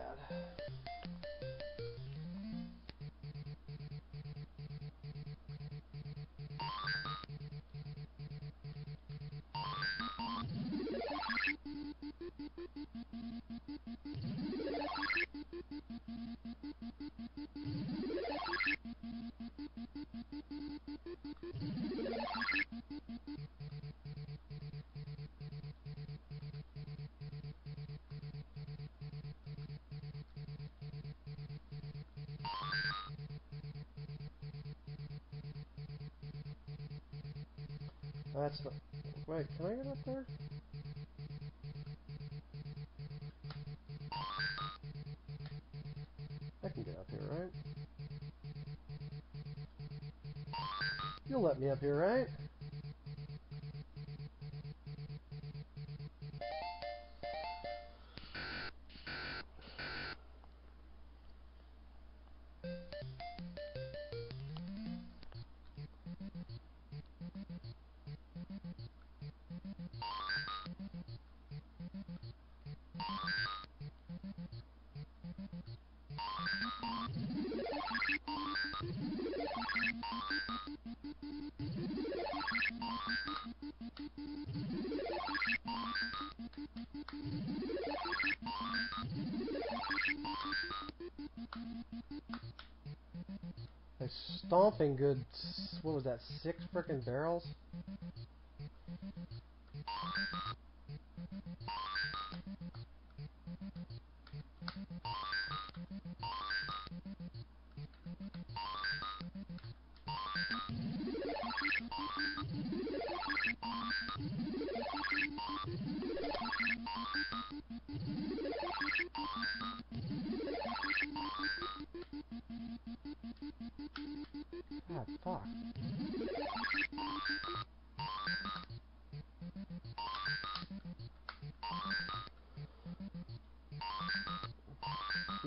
That's not... Wait, can I get up there? I can get up here, right? You'll let me up here, right? Stomping good, what was that, 6 frickin' barrels?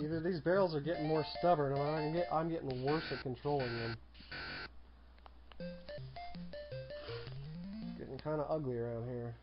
Either these barrels are getting more stubborn, or I'm getting worse at controlling them. It's getting kind of ugly around here.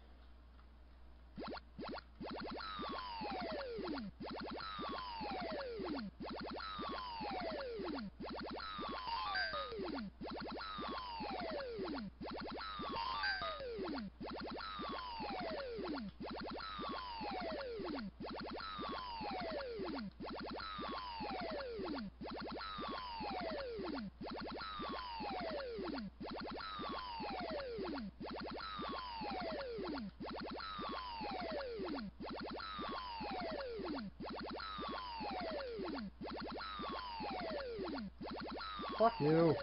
Fuck you.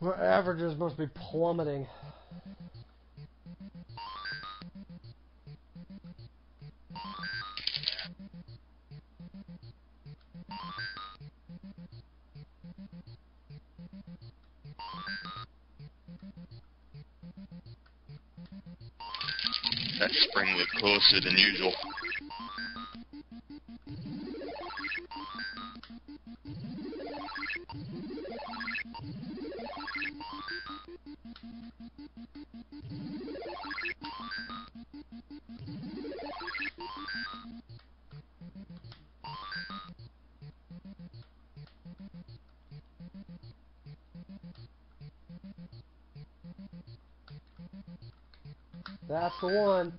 My averages must be plummeting. That spring looked closer than usual. That's the one.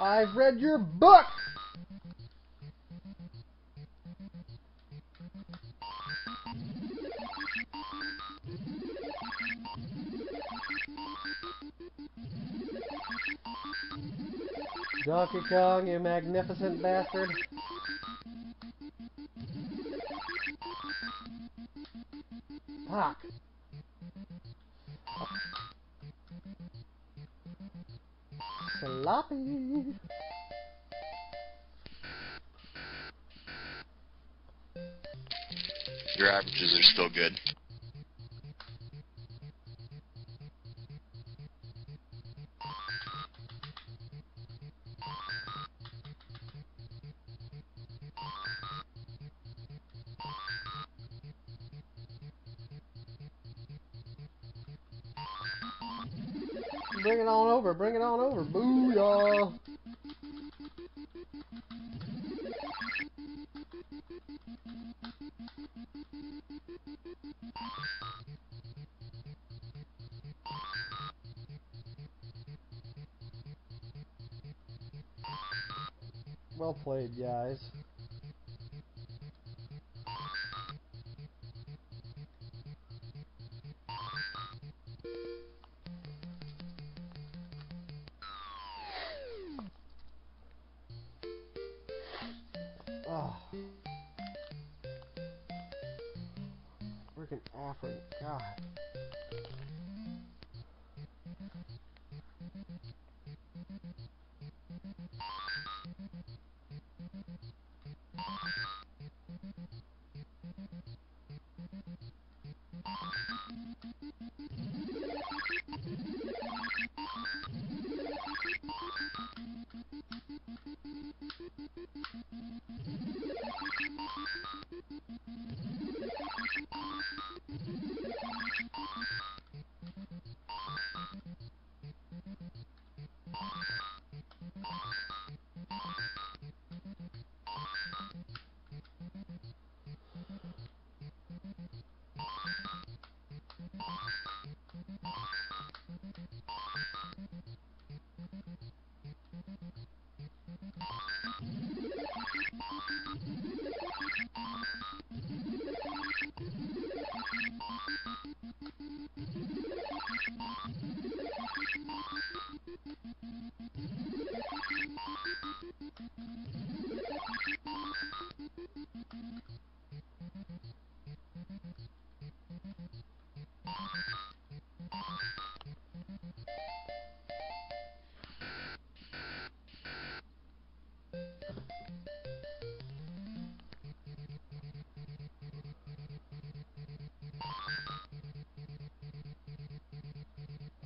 I've read your book! Donkey Kong, you magnificent bastard. Fuck. Sloppy. Your averages are still good. Bring it on over, booyah! Well played, guys.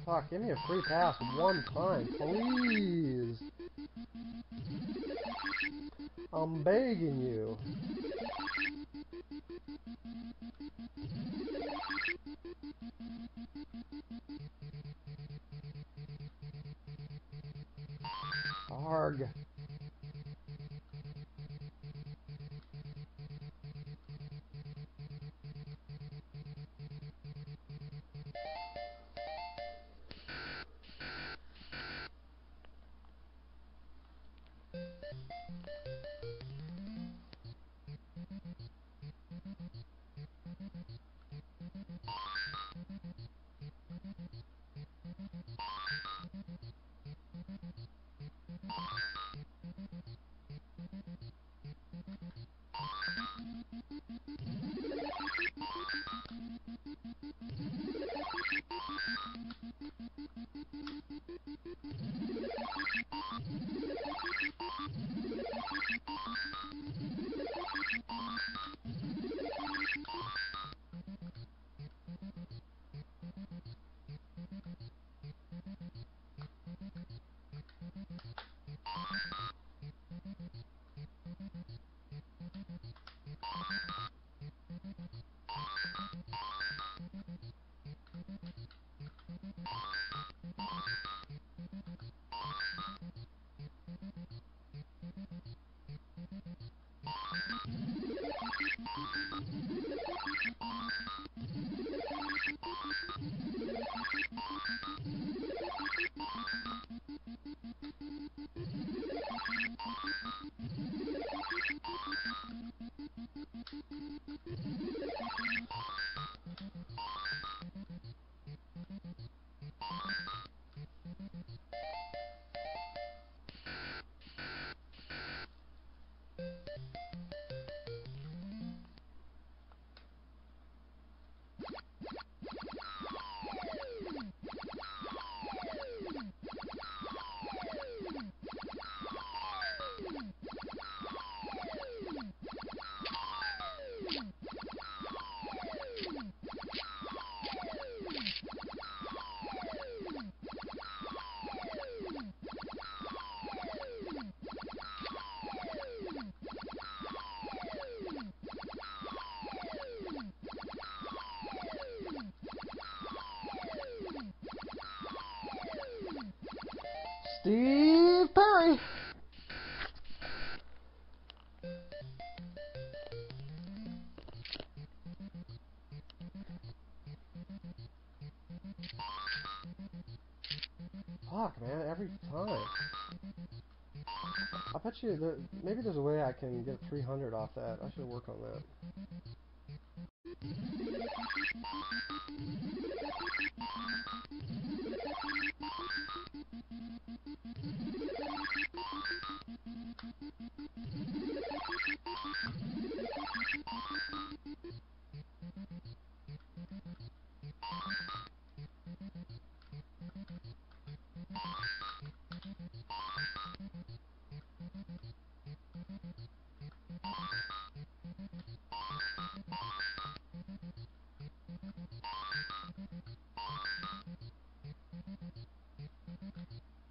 Fuck, give me a free pass one time, please. I'm begging you. Arg. Steve Perry. Fuck, man, every time. I bet you there, maybe there's a way I can get 300 off that. I should work on that.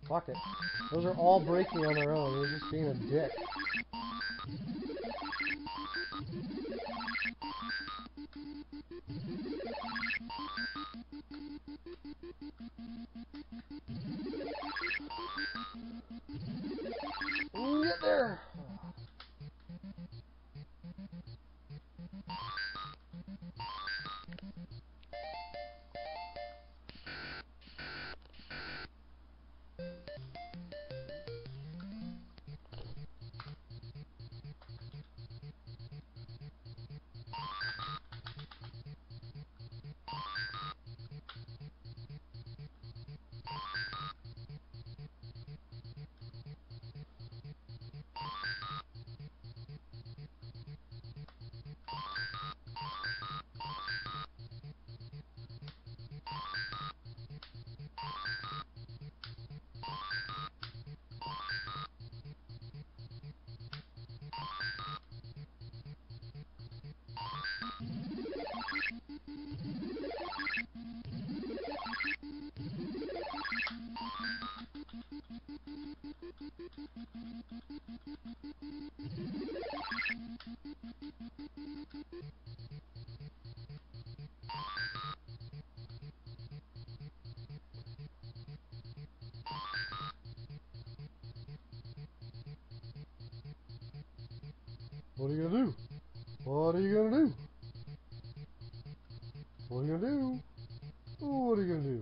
Fuck it. Those are all breaking on their own. They're just being a dick. Get there! What are you gonna do? What are you gonna do? What are you gonna do? What are you gonna do?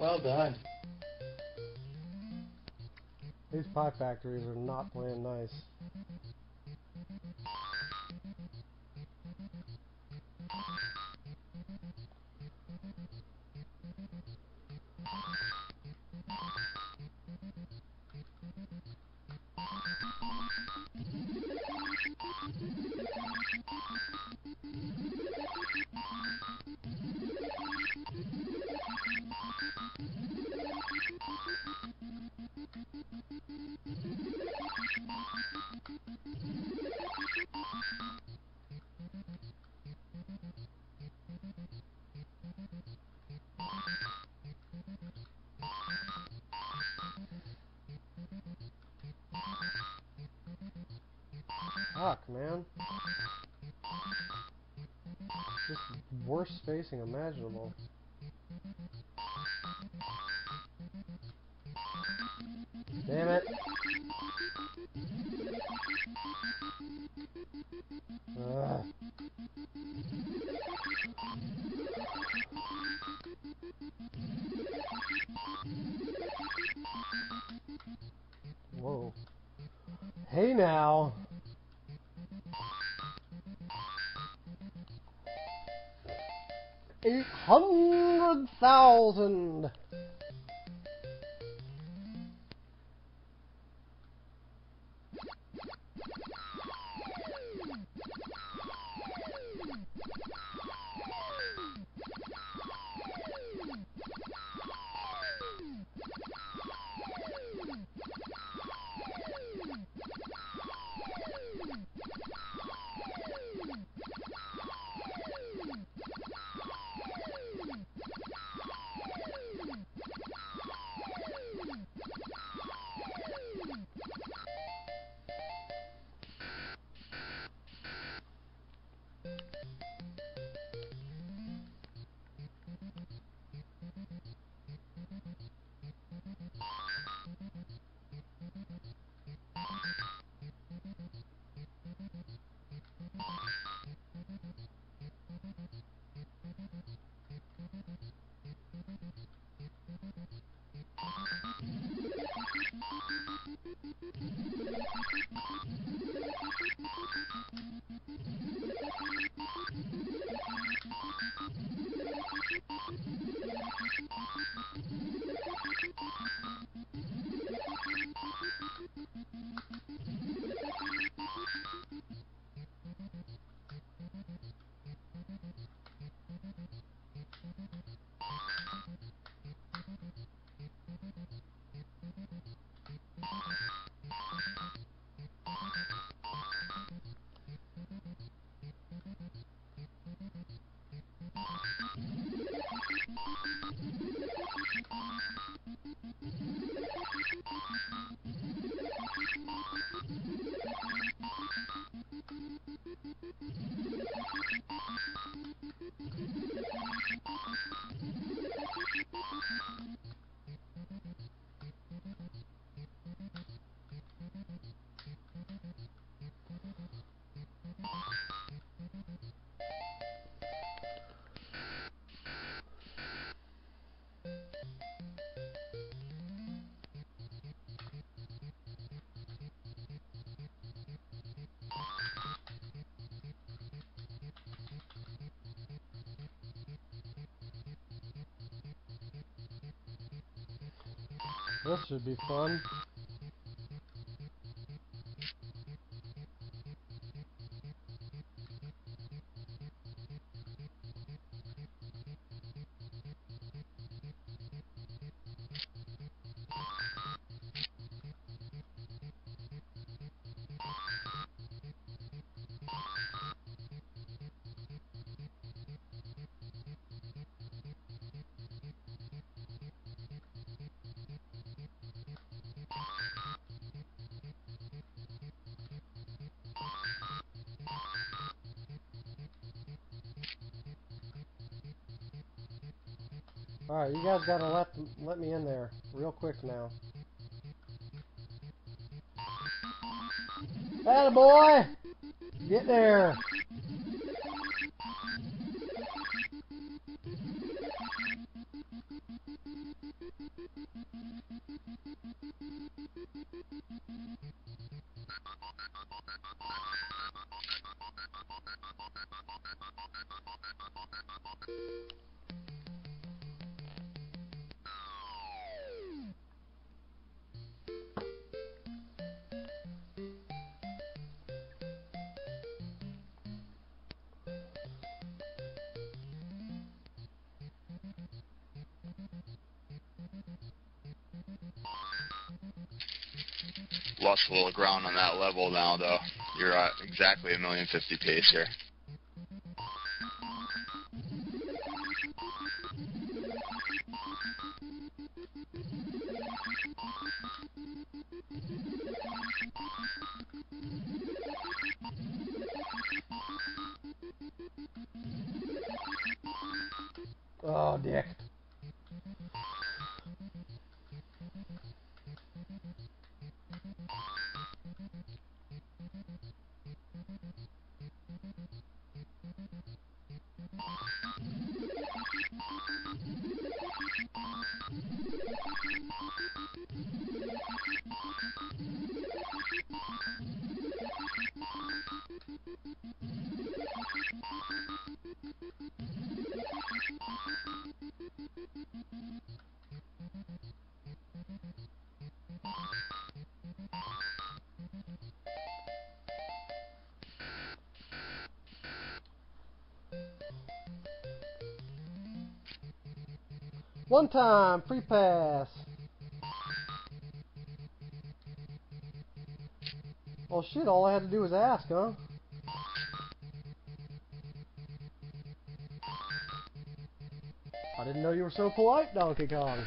Well done. These pie factories are not playing nice. Man. Just worst spacing imaginable. Damn it. Ugh. Whoa. Hey now. $800,000. This should be fun. Alright, you guys gotta let me in there real quick now. Attaboy! Get there! Lost a little ground on that level now, though. You're at exactly 1,050,000 pace here. Oh, dick. One time, free pass. Oh shit, all I had to do was ask, huh? I didn't know you were so polite, Donkey Kong.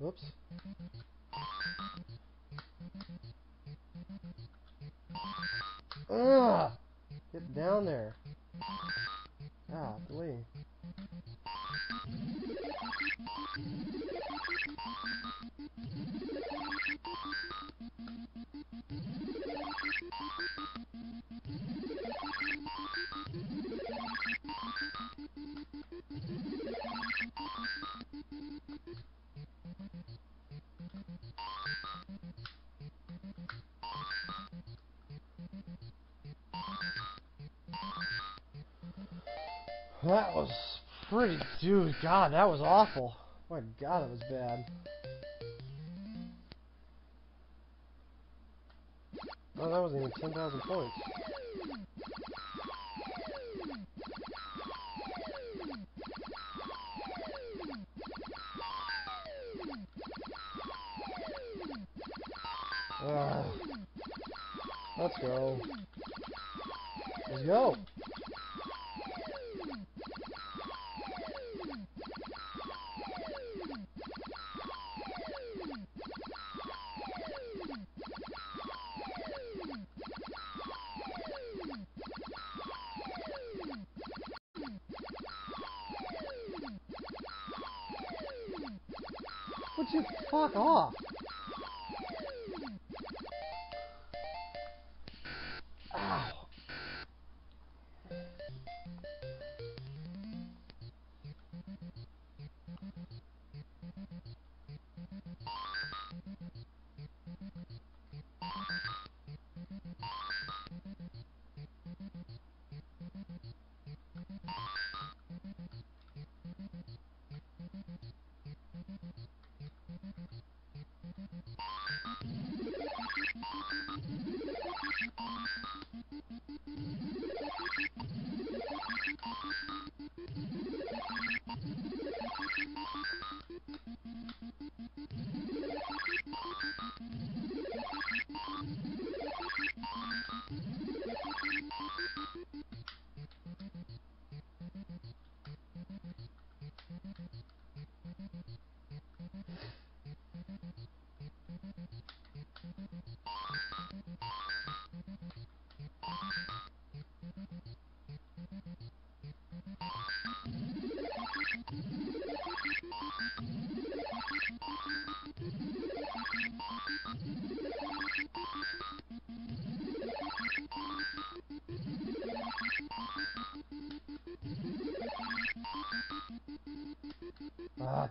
Whoops. Ugh! Get down there. Ah, please. That was pretty, dude, God, that was awful. My God, it was bad. Oh, that wasn't even 10,000 points. Let's go. Let's go. Fuck off. Ow.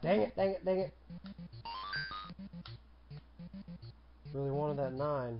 Dang it, dang it, dang it. Really wanted that 9.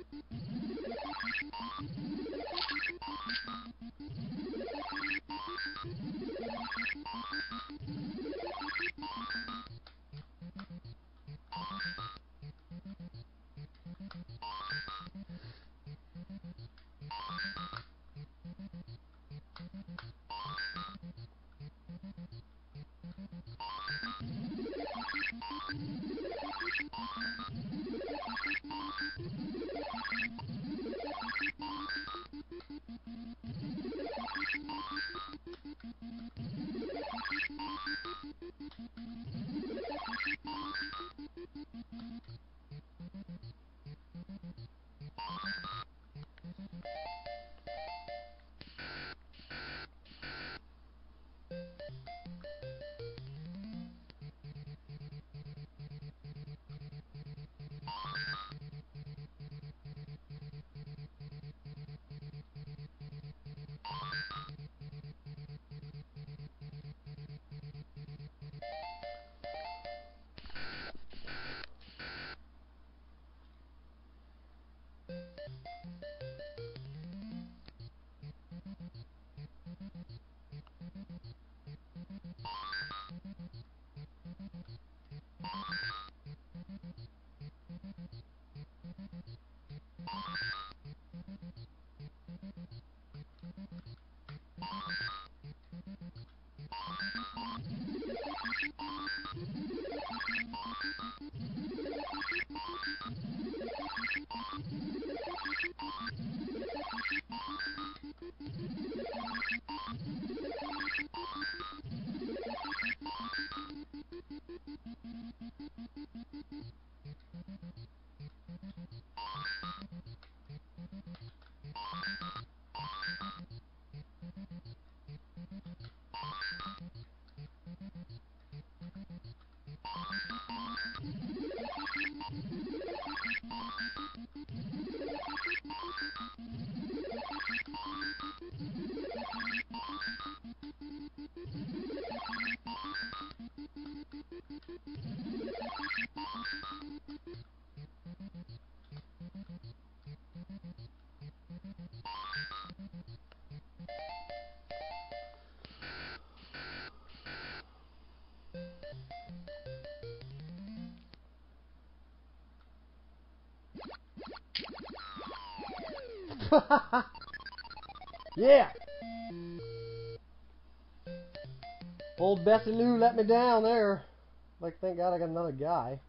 Yeah! Old Bessie Lou let me down there. Like, thank God I got another guy.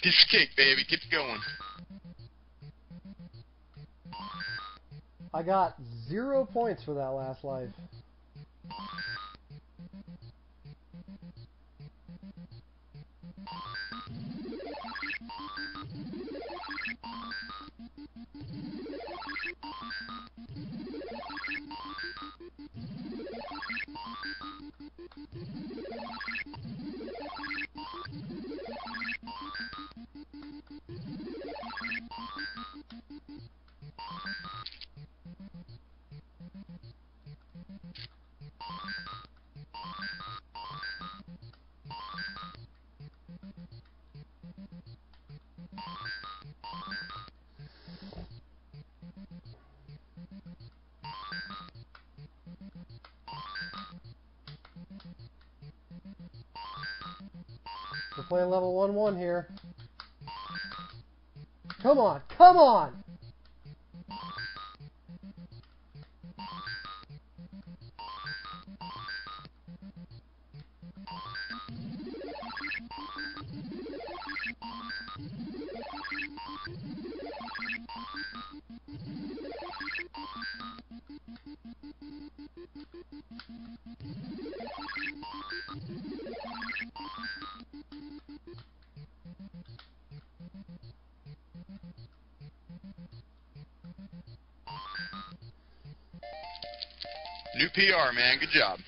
It's kick, baby. Keep going. I got 0 points for that last life. We're playing level 1-1 here. Come on, come on! New PR, man. Good job.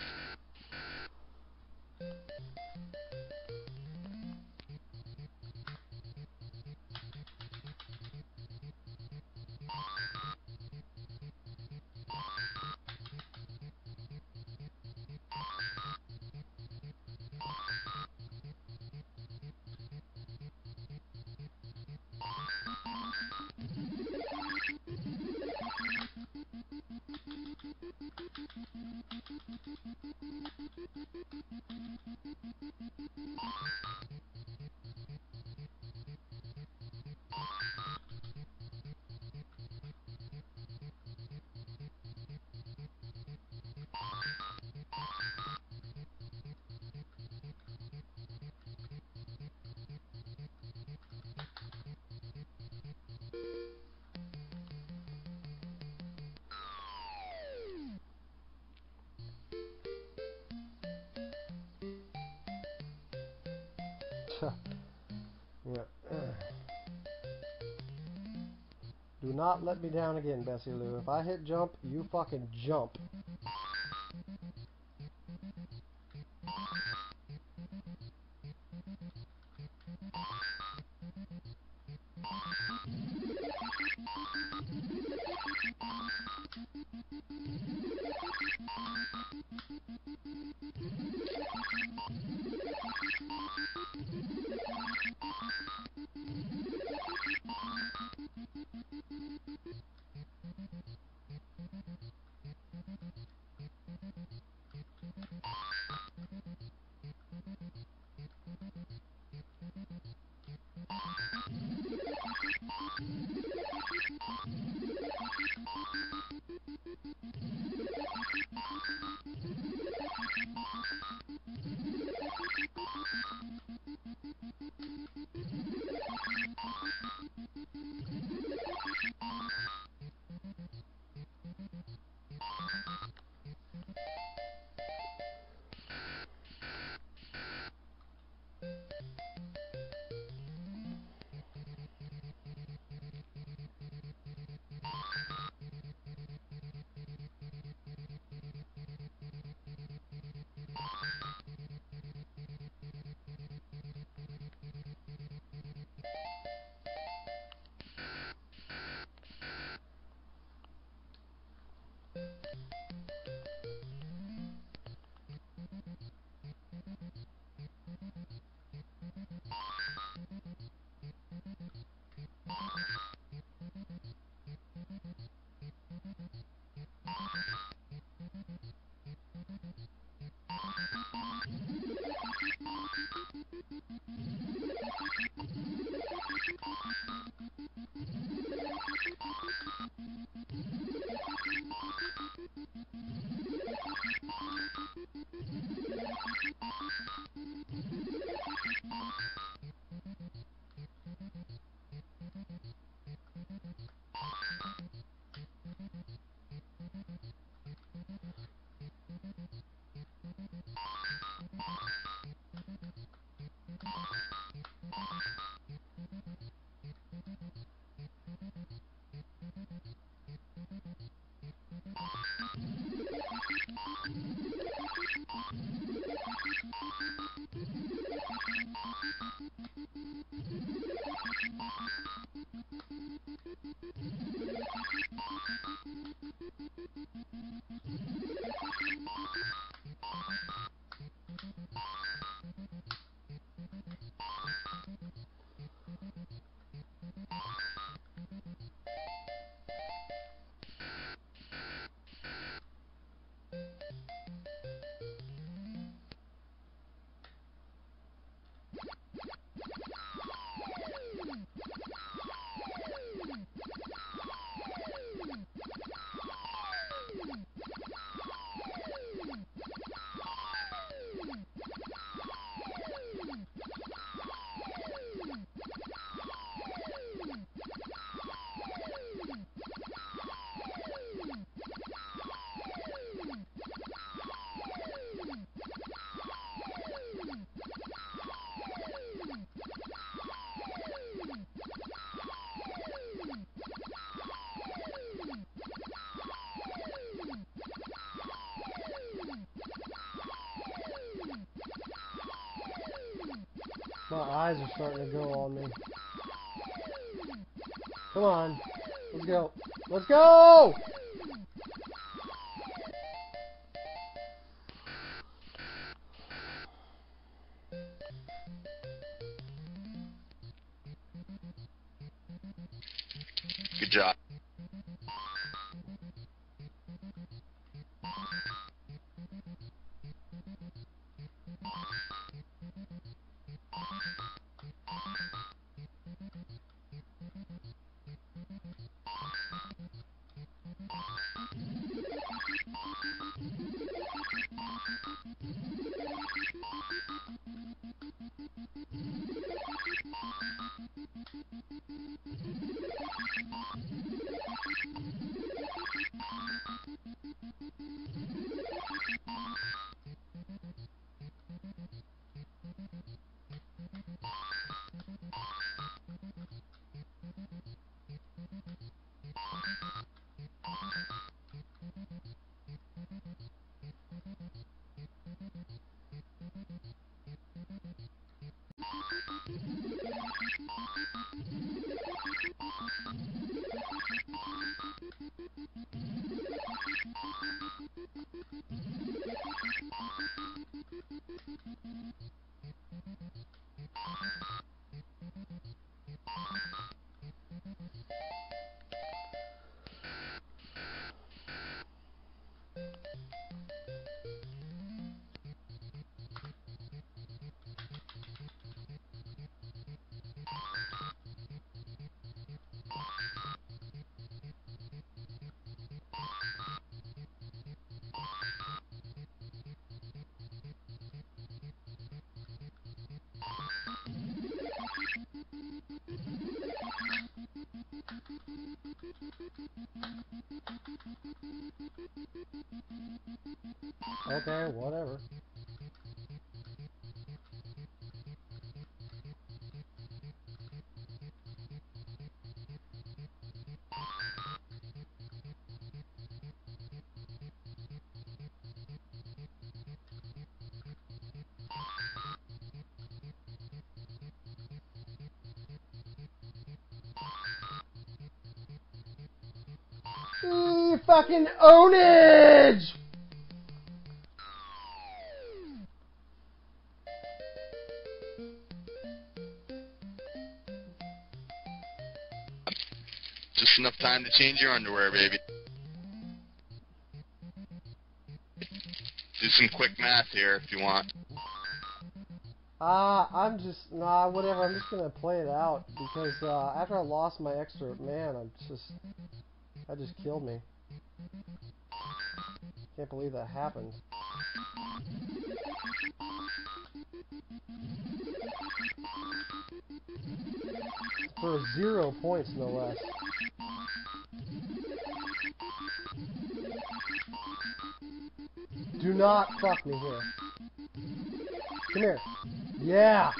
Do not let me down again, Bessie Lou. If I hit jump, you fucking jump. My eyes are starting to go on me. Come on. Let's go. Let's go! Good job. Okay, whatever. Fucking ownage! Just enough time to change your underwear, baby. Do some quick math here if you want. Whatever, I'm just gonna play it out because after I lost my extra man, that just killed me. Can't believe that happened. For 0 points, no less. Do not fuck me here. Come here. Yeah!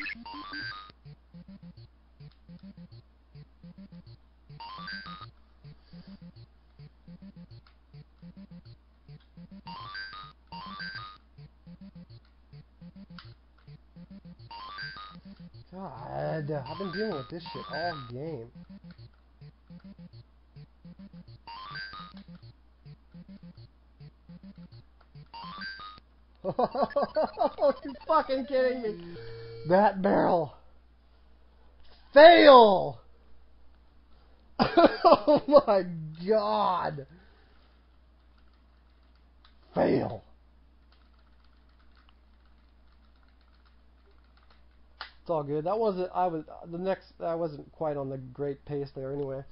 God, I've been dealing with this shit all game. Are you fucking kidding me? That barrel. Fail! Oh my god. Fail. All good. That wasn't quite on the great pace there anyway.